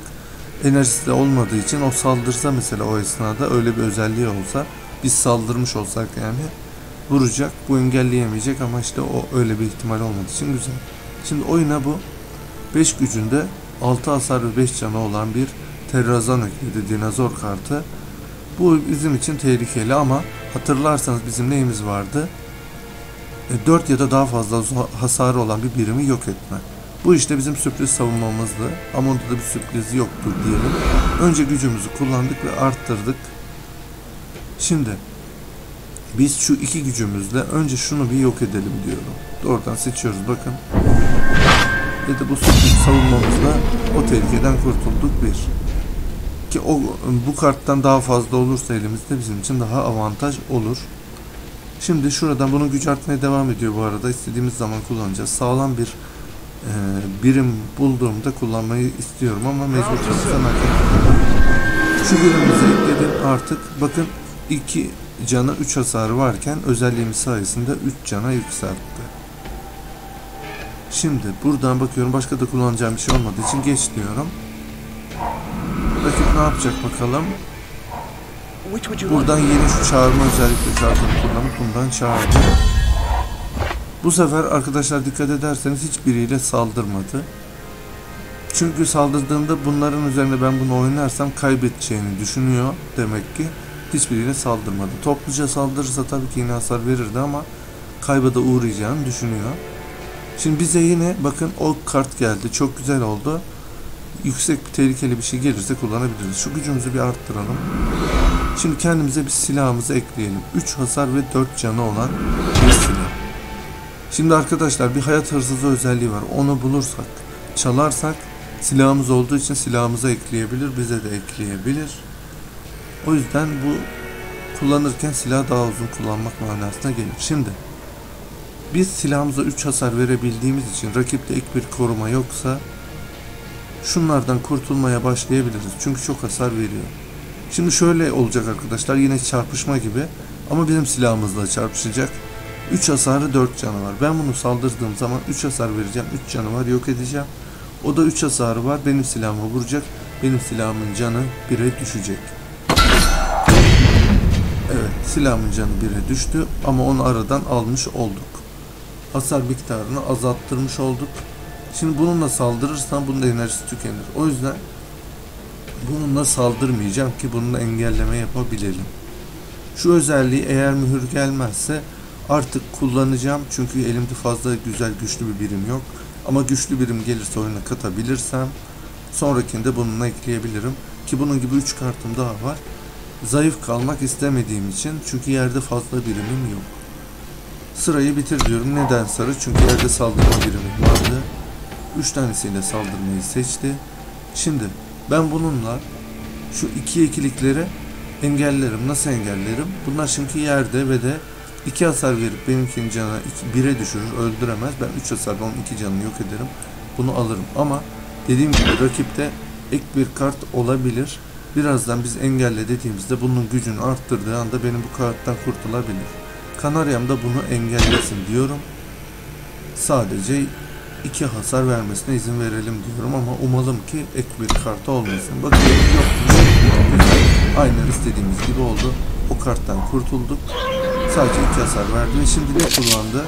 Enerjisi de olmadığı için o saldırsa mesela o esnada öyle bir özelliği olsa biz saldırmış olsak yani vuracak, bu engelleyemeyecek ama işte o öyle bir ihtimal olmadığı için güzel. Şimdi oyuna bu beş gücünde altı hasar ve beş canı olan bir terrazan ökledi dinozor kartı. Bu bizim için tehlikeli ama hatırlarsanız bizim neyimiz vardı? dört ya da daha fazla hasarı olan bir birimi yok etme. Bu işte bizim sürpriz savunmamızdı ama onda da bir sürpriz yoktu diyelim. Önce gücümüzü kullandık ve arttırdık. Şimdi biz şu iki gücümüzle önce şunu bir yok edelim diyorum. Doğrudan seçiyoruz bakın. Ya da bu sürpriz savunmamızla o tehlikeden kurtulduk bir. Ki o, bu karttan daha fazla olursa elimizde bizim için daha avantaj olur. Şimdi şuradan bunun gücü artmaya devam ediyor bu arada. İstediğimiz zaman kullanacağız. Sağlam bir birim bulduğumda kullanmayı istiyorum ama mecbur çalışsam erken. Şu birimizi ekledim artık. Bakın iki cana üç hasarı varken özelliğimiz sayesinde üç cana yükseltti. Şimdi buradan bakıyorum, başka da kullanacağım bir şey olmadığı için geç diyorum. Rakip ne yapacak bakalım. Buradan yeni şu çağırma özellikle çağırdım. Bundan çağırdım. Bu sefer arkadaşlar dikkat ederseniz hiçbiriyle saldırmadı. Çünkü saldırdığında bunların üzerine ben bunu oynarsam kaybedeceğini düşünüyor. Demek ki hiçbiriyle saldırmadı. Topluca saldırırsa tabii ki yine hasar verirdi ama kaybada uğrayacağını düşünüyor. Şimdi bize yine bakın o kart geldi. Çok güzel oldu. Yüksek bir tehlikeli bir şey gelirse kullanabiliriz. Şu gücümüzü bir arttıralım. Şimdi kendimize bir silahımızı ekleyelim. üç hasar ve dört canı olan bir silah. Şimdi arkadaşlar bir hayat hırsızı özelliği var. Onu bulursak, çalarsak silahımız olduğu için silahımıza ekleyebilir, bize de ekleyebilir. O yüzden bu kullanırken silah daha uzun kullanmak manasına gelir. Şimdi biz silahımıza üç hasar verebildiğimiz için rakipte ek bir koruma yoksa şunlardan kurtulmaya başlayabiliriz. Çünkü çok hasar veriyor. Şimdi şöyle olacak arkadaşlar, yine çarpışma gibi ama bizim silahımızla çarpışacak. üç hasarı dört canı var. Ben bunu saldırdığım zaman üç hasar vereceğim. üç canı var, yok edeceğim. O da üç hasarı var. Benim silahıma vuracak. Benim silahımın canı bire düşecek. Evet, silahımın canı bire düştü ama onu aradan almış olduk. Hasar miktarını azalttırmış olduk. Şimdi bununla saldırırsam bunun da enerjisi tükenir. O yüzden bununla saldırmayacağım ki bununla engelleme yapabilelim. Şu özelliği eğer mühür gelmezse artık kullanacağım çünkü elimde fazla güzel güçlü bir birim yok. Ama güçlü birim gelirse oyuna katabilirsem sonrakinde bununla ekleyebilirim. Ki bunun gibi üç kartım daha var. Zayıf kalmak istemediğim için çünkü yerde fazla birimim yok. Sırayı bitir diyorum. Neden sarı? Çünkü yerde saldırma birimim vardı. üç tanesiyle saldırmayı seçti. Şimdi ben bununla şu iki ikiliklere engellerim. Nasıl engellerim? Bunlar çünkü yerde ve de iki hasar verip benimkinin canına bire düşürür, öldüremez. Ben üç hasarla onun iki canını yok ederim. Bunu alırım ama dediğim gibi rakipte ek bir kart olabilir. Birazdan biz engelle dediğimizde bunun gücünü arttırdığı anda benim bu karttan kurtulabilir. Kanaryam da bunu engellesin diyorum. Sadece iki hasar vermesine izin verelim diyorum ama umalım ki ek bir karta olmasın. Bakın yok. Aynen istediğimiz gibi oldu. O karttan kurtulduk. Sadece iki hasar verdi ve şimdi ne kullandı?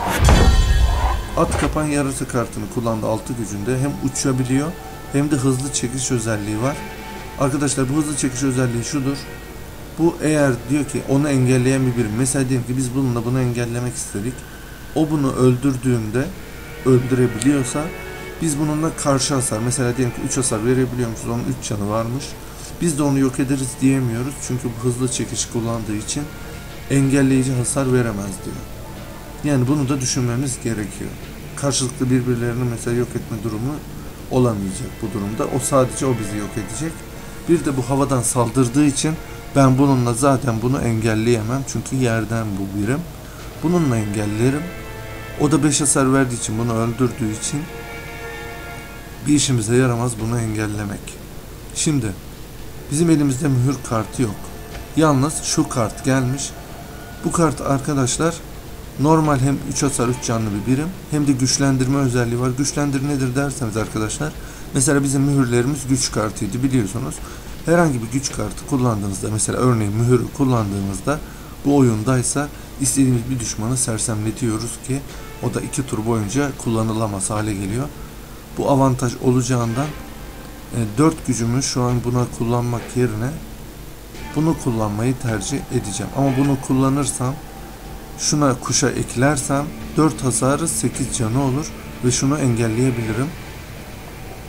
At kapan yaratık kartını kullandı altı gücünde. Hem uçabiliyor hem de hızlı çekiş özelliği var. Arkadaşlar bu hızlı çekiş özelliği şudur. Bu eğer diyor ki onu engelleyen bir birim. Mesela diyelim ki biz bununla bunu engellemek istedik. O bunu öldürdüğünde öldürebiliyorsa biz bununla karşı hasar. Mesela diyelim ki üç hasar verebiliyormuşuz. Onun üç canı varmış. Biz de onu yok ederiz diyemiyoruz. Çünkü bu hızlı çekiş kullandığı için engelleyici hasar veremez diyor. Yani bunu da düşünmemiz gerekiyor. Karşılıklı birbirlerini mesela yok etme durumu olamayacak bu durumda. O sadece o bizi yok edecek. Bir de bu havadan saldırdığı için ben bununla zaten bunu engelleyemem. Çünkü yerden bu birim. Bununla engellerim. O da beş hasar verdiği için, bunu öldürdüğü için bir işimize yaramaz bunu engellemek. Şimdi bizim elimizde mühür kartı yok. Yalnız şu kart gelmiş. Bu kart arkadaşlar normal hem üç hasar üç canlı bir birim hem de güçlendirme özelliği var. Güçlendirme nedir derseniz arkadaşlar. Mesela bizim mühürlerimiz güç kartıydı biliyorsunuz. Herhangi bir güç kartı kullandığınızda mesela örneğin mühürü kullandığınızda bu oyundaysa istediğimiz bir düşmanı sersemletiyoruz ki o da iki tur boyunca kullanılamaz hale geliyor. Bu avantaj olacağından dört gücümü şu an buna kullanmak yerine bunu kullanmayı tercih edeceğim. Ama bunu kullanırsam şuna kuşa eklersem dört hasarı sekiz canı olur ve şunu engelleyebilirim.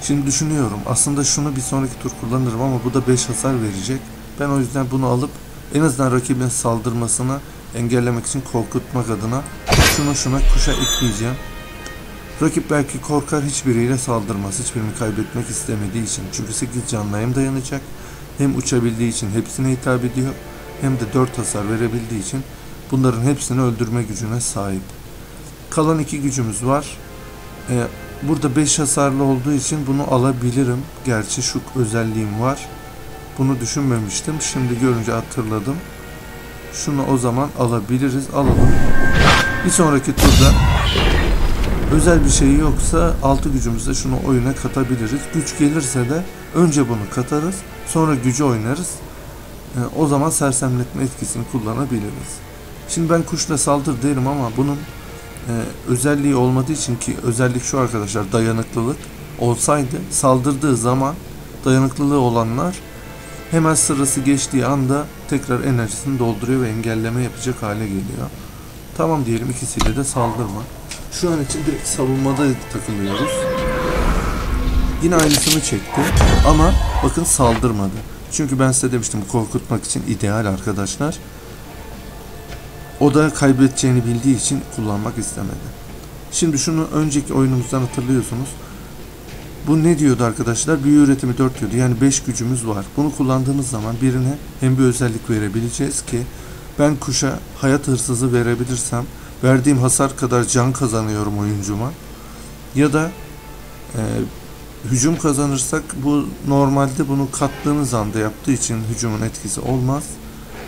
Şimdi düşünüyorum aslında şunu bir sonraki tur kullanırım ama bu da beş hasar verecek. Ben o yüzden bunu alıp en azından rakibin saldırmasını engellemek için korkutmak adına şunu şuna kuşa ekleyeceğim. Rakip belki korkar, hiçbiriyle saldırmaz. Hiçbirini kaybetmek istemediği için. Çünkü sekiz canlı hem dayanacak. Hem uçabildiği için hepsine hitap ediyor. Hem de dört hasar verebildiği için bunların hepsini öldürme gücüne sahip. Kalan iki gücümüz var. Ee, burada beş hasarlı olduğu için bunu alabilirim. Gerçi şu özelliğim var. Bunu düşünmemiştim. Şimdi görünce hatırladım. Şunu o zaman alabiliriz. Alalım. Bir sonraki turda özel bir şey yoksa altı gücümüzle şunu oyuna katabiliriz. Güç gelirse de önce bunu katarız. Sonra gücü oynarız. E, o zaman sersemletme etkisini kullanabiliriz. Şimdi ben kuşla saldır derim ama bunun e, özelliği olmadığı için ki özellik şu arkadaşlar dayanıklılık olsaydı saldırdığı zaman dayanıklılığı olanlar hemen sırası geçtiği anda tekrar enerjisini dolduruyor ve engelleme yapacak hale geliyor. Tamam diyelim ikisiyle de saldırma. Şu an için direkt savunmada takılıyoruz. Yine aynısını çekti ama bakın saldırmadı. Çünkü ben size demiştim korkutmak için ideal arkadaşlar. O da kaybedeceğini bildiği için kullanmak istemedi. Şimdi şunu önceki oyunumuzdan hatırlıyorsunuz. Bu ne diyordu arkadaşlar? Büyü üretimi dört diyordu. Yani beş gücümüz var. Bunu kullandığımız zaman birine hem bir özellik verebileceğiz ki ben kuşa hayat hırsızı verebilirsem verdiğim hasar kadar can kazanıyorum oyuncuma. Ya da e, hücum kazanırsak bu normalde bunu kattığınız anda yaptığı için hücumun etkisi olmaz.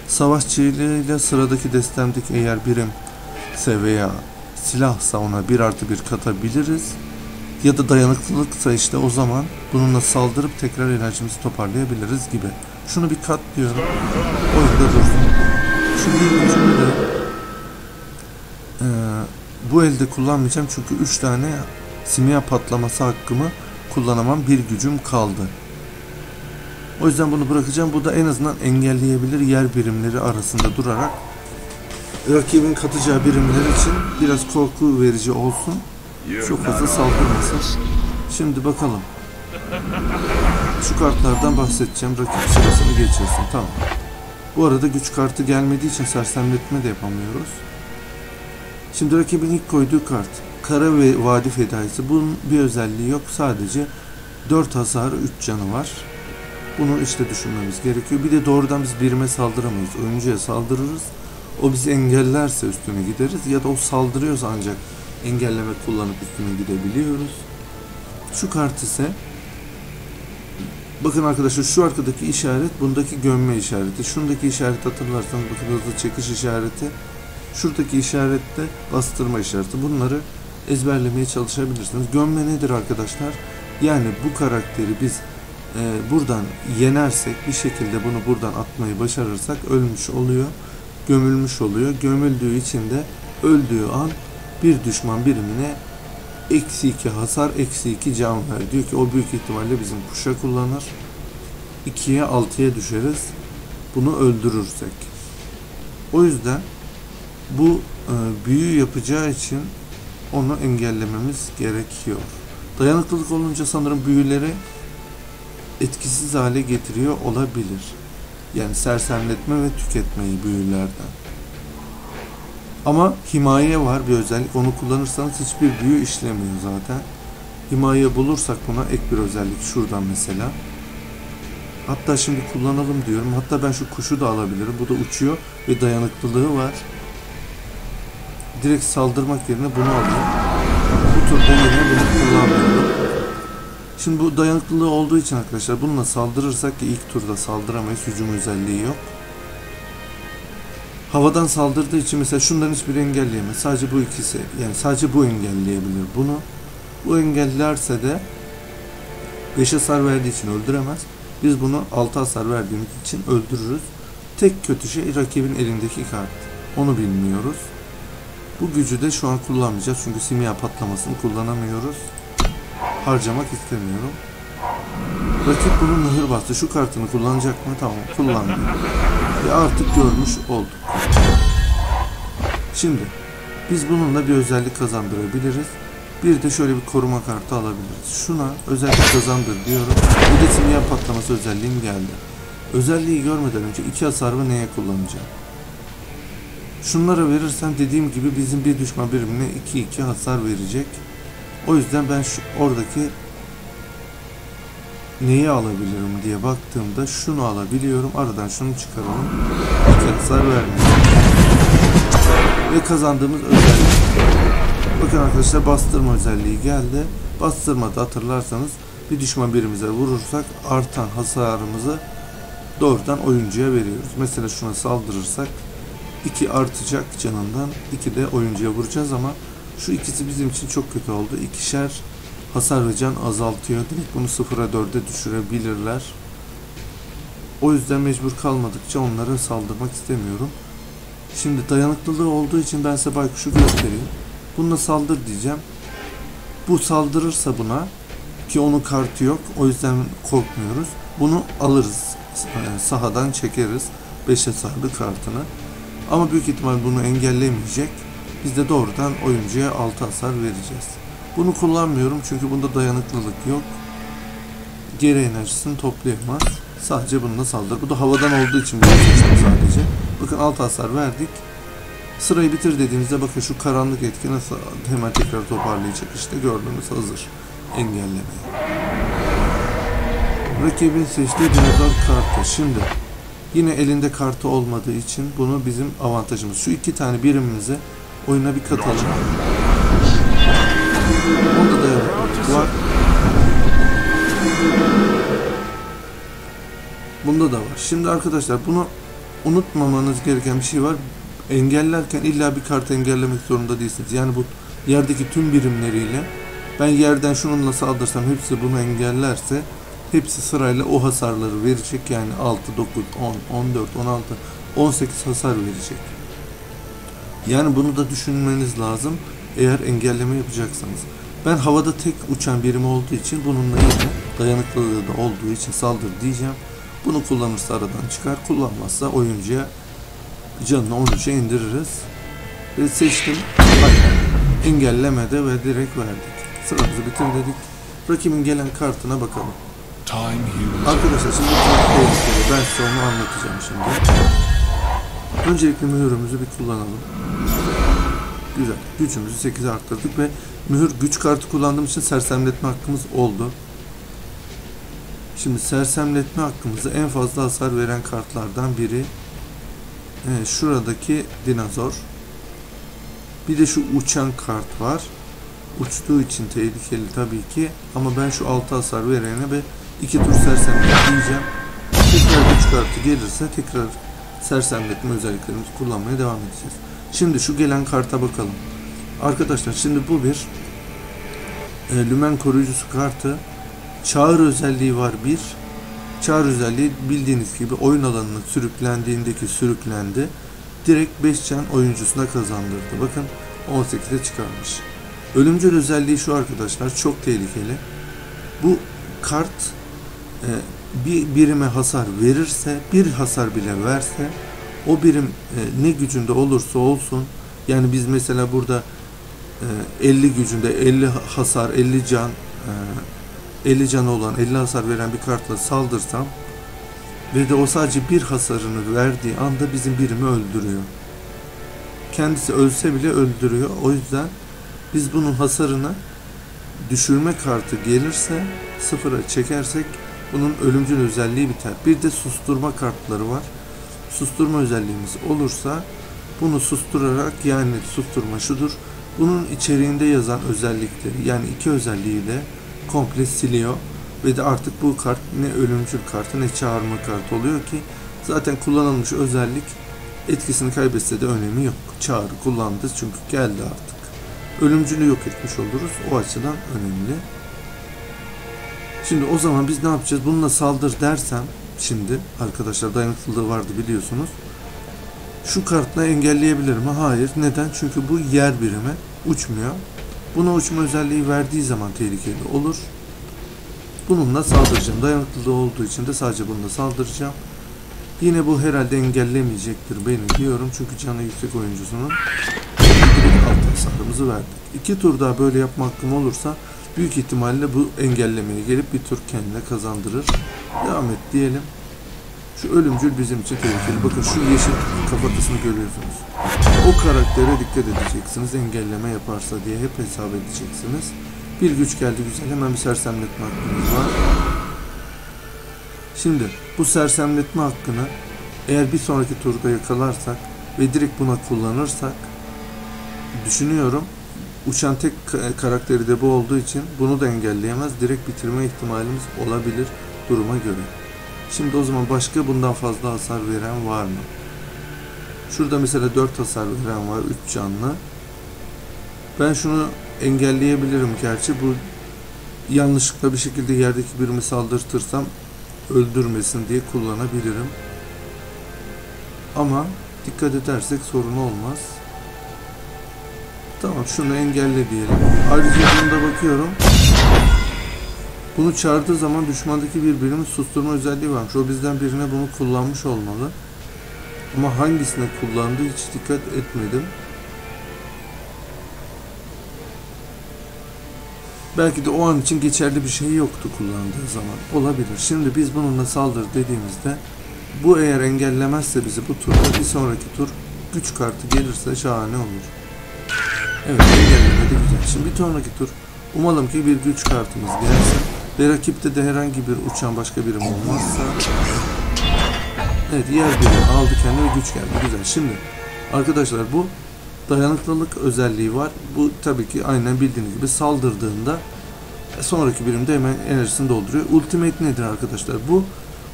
Savaşçıyla sıradaki destemdeki eğer birimse veya silahsa ona bir artı bir katabiliriz. Ya da dayanıklılıksa işte o zaman bununla saldırıp tekrar enerjimizi toparlayabiliriz gibi. Şunu bir kat diyorum. Oyunda dursun. Şimdi şöyle. Ee, bu elde kullanmayacağım çünkü üç tane simya patlaması hakkımı kullanamam, bir gücüm kaldı. O yüzden bunu bırakacağım. Bu da en azından engelleyebilir yer birimleri arasında durarak rakibin katacağı birimler için biraz korku verici olsun. Çok fazla saldırmasın. Şimdi bakalım. Şu kartlardan bahsedeceğim. Rakip sırasını geçirsin. Tamam. Bu arada güç kartı gelmediği için sersemletme de yapamıyoruz. Şimdi rakibin ilk koyduğu kart Kara ve Vadi Fedaisi. Bunun bir özelliği yok. Sadece dört hasarı üç canı var. Bunu işte düşünmemiz gerekiyor. Bir de doğrudan biz birime saldıramayız. Oyuncuya saldırırız. O bizi engellerse üstüne gideriz. Ya da o saldırıyorsa ancak engelleme kullanıp üstüne gidebiliyoruz. Şu kart ise, bakın arkadaşlar, şu arkadaki işaret bundaki gömme işareti. Şundaki işaret hatırlarsanız, bakın hızlı çekiş işareti. Şuradaki işaret de bastırma işareti. Bunları ezberlemeye çalışabilirsiniz. Gömme nedir arkadaşlar? Yani bu karakteri biz e, buradan yenersek, bir şekilde bunu buradan atmayı başarırsak ölmüş oluyor, gömülmüş oluyor. Gömüldüğü için de öldüğü an bir düşman birimine eksi iki hasar, eksi iki can ver. Diyor ki o büyük ihtimalle bizim kuşa kullanır. ikiye altıya düşeriz. Bunu öldürürsek. O yüzden bu e, büyü yapacağı için onu engellememiz gerekiyor. Dayanıklılık olunca sanırım büyüleri etkisiz hale getiriyor olabilir. Yani sersemletme ve tüketmeyi büyülerden. Ama himaye var bir özellik. Onu kullanırsanız hiçbir büyü işlemiyor zaten. Himaye bulursak buna ek bir özellik. Şuradan mesela. Hatta şimdi kullanalım diyorum. Hatta ben şu kuşu da alabilirim. Bu da uçuyor ve dayanıklılığı var. Direkt saldırmak yerine bunu alayım. Bu tür deneyimi bunu kullanmıyorum. Şimdi bu dayanıklılığı olduğu için arkadaşlar bununla saldırırsak ki ilk turda saldıramayız. Hücum özelliği yok. Havadan saldırdığı için mesela şundan hiçbiri engelleyemez. Sadece bu ikisi, yani sadece bu engelleyebilir bunu. Bu engellerse de beş hasar verdiği için öldüremez. Biz bunu altı hasar verdiğimiz için öldürürüz. Tek kötü şey rakibin elindeki kart. Onu bilmiyoruz. Bu gücü de şu an kullanmayacağız çünkü simya patlamasını kullanamıyoruz. Harcamak istemiyorum. Rakip bunun nehir bastı. Şu kartını kullanacak mı? Tamam, kullandı. Ve artık görmüş olduk. Şimdi biz bununla bir özellik kazandırabiliriz. Bir de şöyle bir koruma kartı alabiliriz. Şuna özellik kazandır diyorum. Bir de simya patlaması özelliğim geldi. Özelliği görmeden önce iki hasarı neye kullanacağım? Şunlara verirsem dediğim gibi bizim bir düşman birimine iki iki hasar verecek. O yüzden ben şu oradaki neyi alabilirim diye baktığımda şunu alabiliyorum. Aradan şunu çıkaralım. iki hasar vermiyor. Ve kazandığımız özellik. Bakın arkadaşlar bastırma özelliği geldi. Bastırmada hatırlarsanız bir düşman birimize vurursak artan hasarımızı doğrudan oyuncuya veriyoruz. Mesela şuna saldırırsak iki artacak canından, iki de oyuncuya vuracağız ama şu ikisi bizim için çok kötü oldu. İkişer hasar ve can azaltıyor. Direkt bunu sıfıra dörde düşürebilirler. O yüzden mecbur kalmadıkça onlara saldırmak istemiyorum. Şimdi dayanıklılığı olduğu için ben size baykuşu göstereyim. Bununla saldır diyeceğim. Bu saldırırsa buna, ki onun kartı yok o yüzden korkmuyoruz. Bunu alırız. Yani sahadan çekeriz beş hasarlı kartını. Ama büyük ihtimal bunu engellemeyecek. Biz de doğrudan oyuncuya altı hasar vereceğiz. Bunu kullanmıyorum çünkü bunda dayanıklılık yok. Geri enerjisini toplayamaz. Sadece bununla saldır. Bu da havadan olduğu için bunu seçtim sadece. Bakın altı hasar verdik. Sırayı bitir dediğimizde bakın şu karanlık etki nasıl hemen tekrar toparlayacak. İşte gördüğünüz hazır. Engellemeye. Rakibin seçtiği dinozor kartı. Şimdi yine elinde kartı olmadığı için bunu bizim avantajımız. Şu iki tane birimimizi oyuna bir katalım. Onda da var. Bunda da var. Şimdi arkadaşlar bunu unutmamanız gereken bir şey var. Engellerken illa bir kartı engellemek zorunda değilsiniz. Yani bu yerdeki tüm birimleriyle ben yerden şununla saldırsam hepsi bunu engellerse hepsi sırayla o hasarları verecek. Yani altı, dokuz, on, on dört, on altı, on sekiz hasar verecek. Yani bunu da düşünmeniz lazım eğer engelleme yapacaksanız. Ben havada tek uçan birim olduğu için bununla yine dayanıklılığı da olduğu için saldır diyeceğim. Bunu kullanırsa aradan çıkar, kullanmazsa oyuncuya canını on üçe indiririz. Ve seçtim. Bak, engellemede ve direkt verdik. Sıramızı bitir dedik. Rakibin gelen kartına bakalım. Arkadaşlar şimdi ben size onu anlatacağım şimdi. Öncelikle mühürümüzü bir kullanalım. Güzel. Gücümüzü sekize arttırdık ve mühür güç kartı kullandığım için sersemletme hakkımız oldu. Şimdi sersemletme hakkımızı en fazla hasar veren kartlardan biri. Evet, şuradaki dinozor. Bir de şu uçan kart var. Uçtuğu için tehlikeli tabii ki. Ama ben şu altı hasar verene ve iki tur sersemletleyeceğim. Tekrar üç kartı gelirse tekrar sersemletme özelliklerimizi kullanmaya devam edeceğiz. Şimdi şu gelen karta bakalım. Arkadaşlar şimdi bu bir e, lümen koruyucusu kartı. Çağır özelliği var bir. Çağır özelliği bildiğiniz gibi oyun alanına sürüklendiğindeki sürüklendi. Direkt beş can oyuncusuna kazandırdı. Bakın on sekize çıkarmış. Ölümcül özelliği şu arkadaşlar, çok tehlikeli. Bu kart e, bir birime hasar verirse, bir hasar bile verse, o birim e, ne gücünde olursa olsun, yani biz mesela burada e, elli gücünde elli hasar, elli can, e, elli canı olan, elli hasar veren bir kartla saldırsam ve de o sadece bir hasarını verdiği anda bizim birimi öldürüyor. Kendisi ölse bile öldürüyor. O yüzden biz bunun hasarını düşürme kartı gelirse, sıfıra çekersek bunun ölümcül özelliği biter. Bir de susturma kartları var. Susturma özelliğimiz olursa bunu susturarak, yani susturma şudur, bunun içeriğinde yazan özellikleri, yani iki özelliği de komple siliyor. Ve de artık bu kart ne ölümcül kartı ne çağırma kartı oluyor ki zaten kullanılmış özellik etkisini kaybetse de önemi yok. Çağrı kullandı çünkü geldi artık. Ölümcülü yok etmiş oluruz. O açıdan önemli. Şimdi o zaman biz ne yapacağız? Bununla saldır dersem şimdi arkadaşlar, dayanıklılığı vardı biliyorsunuz. Şu kartla engelleyebilir mi? Hayır. Neden? Çünkü bu yer birimi, uçmuyor. Buna uçma özelliği verdiği zaman tehlikeli olur. Bununla saldıracağım. Dayanıklılığı olduğu için de sadece bununla saldıracağım. Yine bu herhalde engellemeyecektir beni diyorum. Çünkü canı yüksek oyuncusunun altı hasarımızı verdik. İki tur daha böyle yapma hakkım olursa büyük ihtimalle bu engellemeye gelip bir tur kendine kazandırır. Devam et diyelim. Şu ölümcül bizim için tehlikeli. Bakın şu yeşil kafatasını görüyorsunuz. O karaktere dikkat edeceksiniz. Engelleme yaparsa diye hep hesap edeceksiniz. Bir güç geldi, güzel. Hemen bir sersemletme hakkımız var. Şimdi bu sersemletme hakkını eğer bir sonraki turda yakalarsak ve direkt buna kullanırsak, düşünüyorum uçan tek karakteri de bu olduğu için bunu da engelleyemez. Direkt bitirme ihtimalimiz olabilir duruma göre. Şimdi o zaman başka bundan fazla hasar veren var mı? Şurada mesela dört hasar veren var, üç canlı. Ben şunu engelleyebilirim gerçi. Bu yanlışlıkla bir şekilde yerdeki birimi saldırtırsam öldürmesin diye kullanabilirim. Ama dikkat edersek sorun olmaz. Tamam, şunu engelle diyelim. Ayrıca bunu da bakıyorum. Bunu çağırdığı zaman düşmandaki bir birimin susturma özelliği varmış. O bizden birine bunu kullanmış olmalı. Ama hangisine kullandığı hiç dikkat etmedim. Belki de o an için geçerli bir şey yoktu kullandığı zaman. Olabilir. Şimdi biz bununla saldır dediğimizde, bu eğer engellemezse bizi bu turda, bir sonraki tur güç kartı gelirse şahane olur. Evet, engellemedi, güzel. Şimdi bir sonraki tur umalım ki bir güç kartımız gelirse ve rakipte de herhangi bir uçan başka birim olmazsa, evet, yer birim aldı kendine ve güç geldi, güzel. Şimdi arkadaşlar bu dayanıklılık özelliği var. Bu tabii ki aynen bildiğiniz gibi saldırdığında sonraki birimde hemen enerjisini dolduruyor. Ultimate nedir arkadaşlar? Bu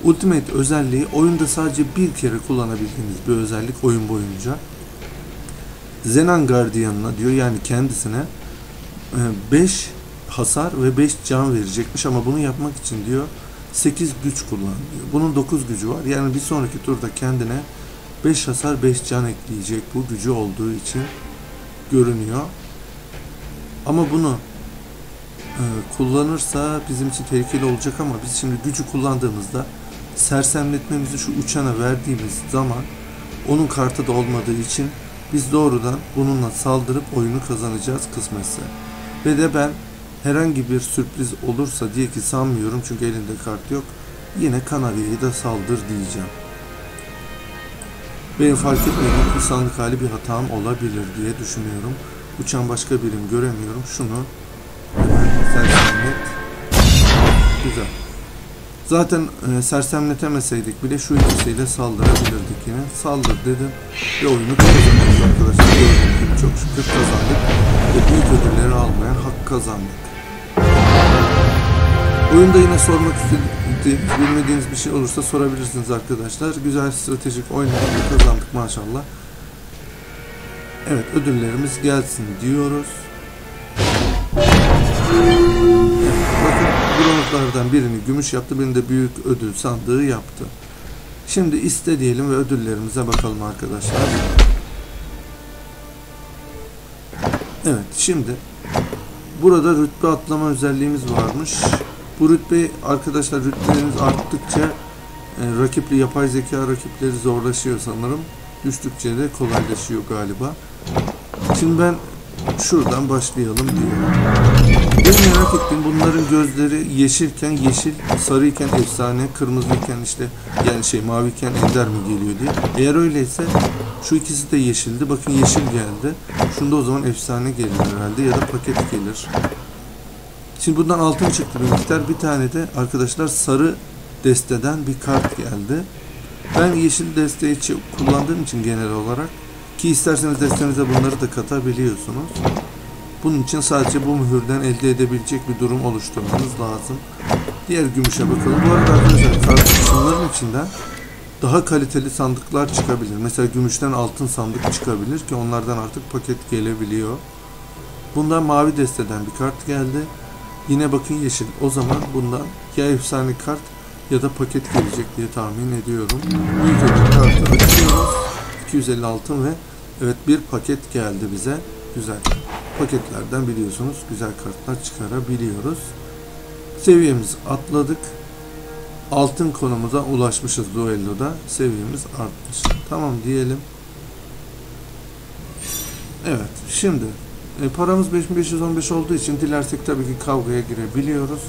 Ultimate özelliği oyunda sadece bir kere kullanabildiğiniz bir özellik oyun boyunca. Zenon Guardian'ına diyor, yani kendisine beş hasar ve beş can verecekmiş ama bunu yapmak için diyor sekiz güç kullan diyor. Bunun dokuz gücü var. Yani bir sonraki turda kendine beş hasar beş can ekleyecek, bu gücü olduğu için görünüyor. Ama bunu e, kullanırsa bizim için tehlikeli olacak ama biz şimdi gücü kullandığımızda sersemletmemizi şu uçana verdiğimiz zaman onun kartı da olmadığı için biz doğrudan bununla saldırıp oyunu kazanacağız kısmetse. Ve de ben herhangi bir sürpriz olursa diye ki sanmıyorum çünkü elinde kart yok, yine Kanarya'yı da saldır diyeceğim. Benim fark etmediğim insanlık hali bir hatam olabilir diye düşünüyorum. Uçan başka birim göremiyorum. Şunu hemen sersemlet. Güzel. Zaten e, sersemletemeseydik bile şu ikisiyle saldırabilirdik yine. Saldır dedim ve oyunu kazandık arkadaşlar. Gördüğünüz gibi çok şükür kazandık ve büyük ödülleri almaya hak kazandık. Oyunda yine sormak istediğiniz, bilmediğiniz bir şey olursa sorabilirsiniz arkadaşlar. Güzel stratejik oyunlarla kazandık maşallah. Evet, ödüllerimiz gelsin diyoruz. Bronzlardan birini gümüş yaptı, birini de büyük ödül sandığı yaptı. Şimdi iste diyelim ve ödüllerimize bakalım arkadaşlar. Evet, şimdi burada rütbe atlama özelliğimiz varmış. Bu rütbeyi arkadaşlar, rütbelerimiz arttıkça e, rakipli yapay zeka rakipleri zorlaşıyor sanırım. Düştükçe de kolaylaşıyor galiba. Şimdi ben şuradan başlayalım diye. Benim merak ettiğim, bunların gözleri yeşilken yeşil, sarıyken efsane, kırmızıyken işte yani şey maviyken ender mi geliyor diye. Eğer öyleyse şu ikisi de yeşildi. Bakın yeşil geldi. Şunda o zaman efsane gelir herhalde ya da paket gelir. Şimdi bundan altın çıktı bir miktar. Bir tane de arkadaşlar sarı desteden bir kart geldi. Ben yeşil desteği kullandığım için genel olarak, ki isterseniz destenize bunları da katabiliyorsunuz. Bunun için sadece bu mühürden elde edebilecek bir durum oluşturmanız lazım. Diğer gümüşe bakalım. Bu arada arkadaşlar kartların içinden daha kaliteli sandıklar çıkabilir. Mesela gümüşten altın sandık çıkabilir ki onlardan artık paket gelebiliyor. Bundan mavi desteden bir kart geldi. Yine bakın yeşil. O zaman bundan ya efsane kart ya da paket gelecek diye tahmin ediyorum. Büyük ödül kartı açıyoruz. iki yüz elli altın ve evet bir paket geldi bize. Güzel. Paketlerden biliyorsunuz güzel kartlar çıkarabiliyoruz. Seviyemizi atladık. Altın konumuza ulaşmışız duelloda. Seviyemiz artmış. Tamam diyelim. Evet. Şimdi e, paramız beş bin beş yüz on beş olduğu için dilersek tabii ki kavgaya girebiliyoruz.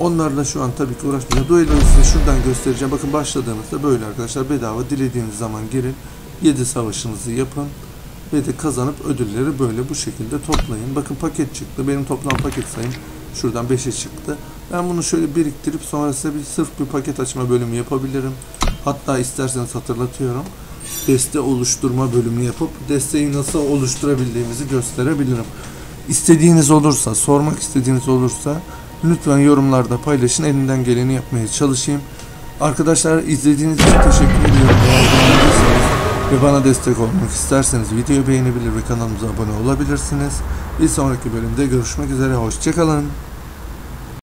Onlarla şu an tabii ki uğraşmayacağım. Duelloyu size şuradan göstereceğim. Bakın başladığınızda böyle arkadaşlar, bedava dilediğiniz zaman girin. yedi savaşınızı yapın. Ve de kazanıp ödülleri böyle bu şekilde toplayın. Bakın paket çıktı. Benim toplam paket sayım şuradan beşe çıktı. Ben bunu şöyle biriktirip sonra size bir, sırf bir paket açma bölümü yapabilirim. Hatta isterseniz hatırlatıyorum. Deste oluşturma bölümü yapıp desteği nasıl oluşturabildiğimizi gösterebilirim. İstediğiniz olursa, sormak istediğiniz olursa lütfen yorumlarda paylaşın. Elimden geleni yapmaya çalışayım. Arkadaşlar izlediğiniz için teşekkür ediyorum. Ve bana destek olmak isterseniz videoyu beğenebilir ve kanalımıza abone olabilirsiniz. Bir sonraki bölümde görüşmek üzere. Hoşça kalın.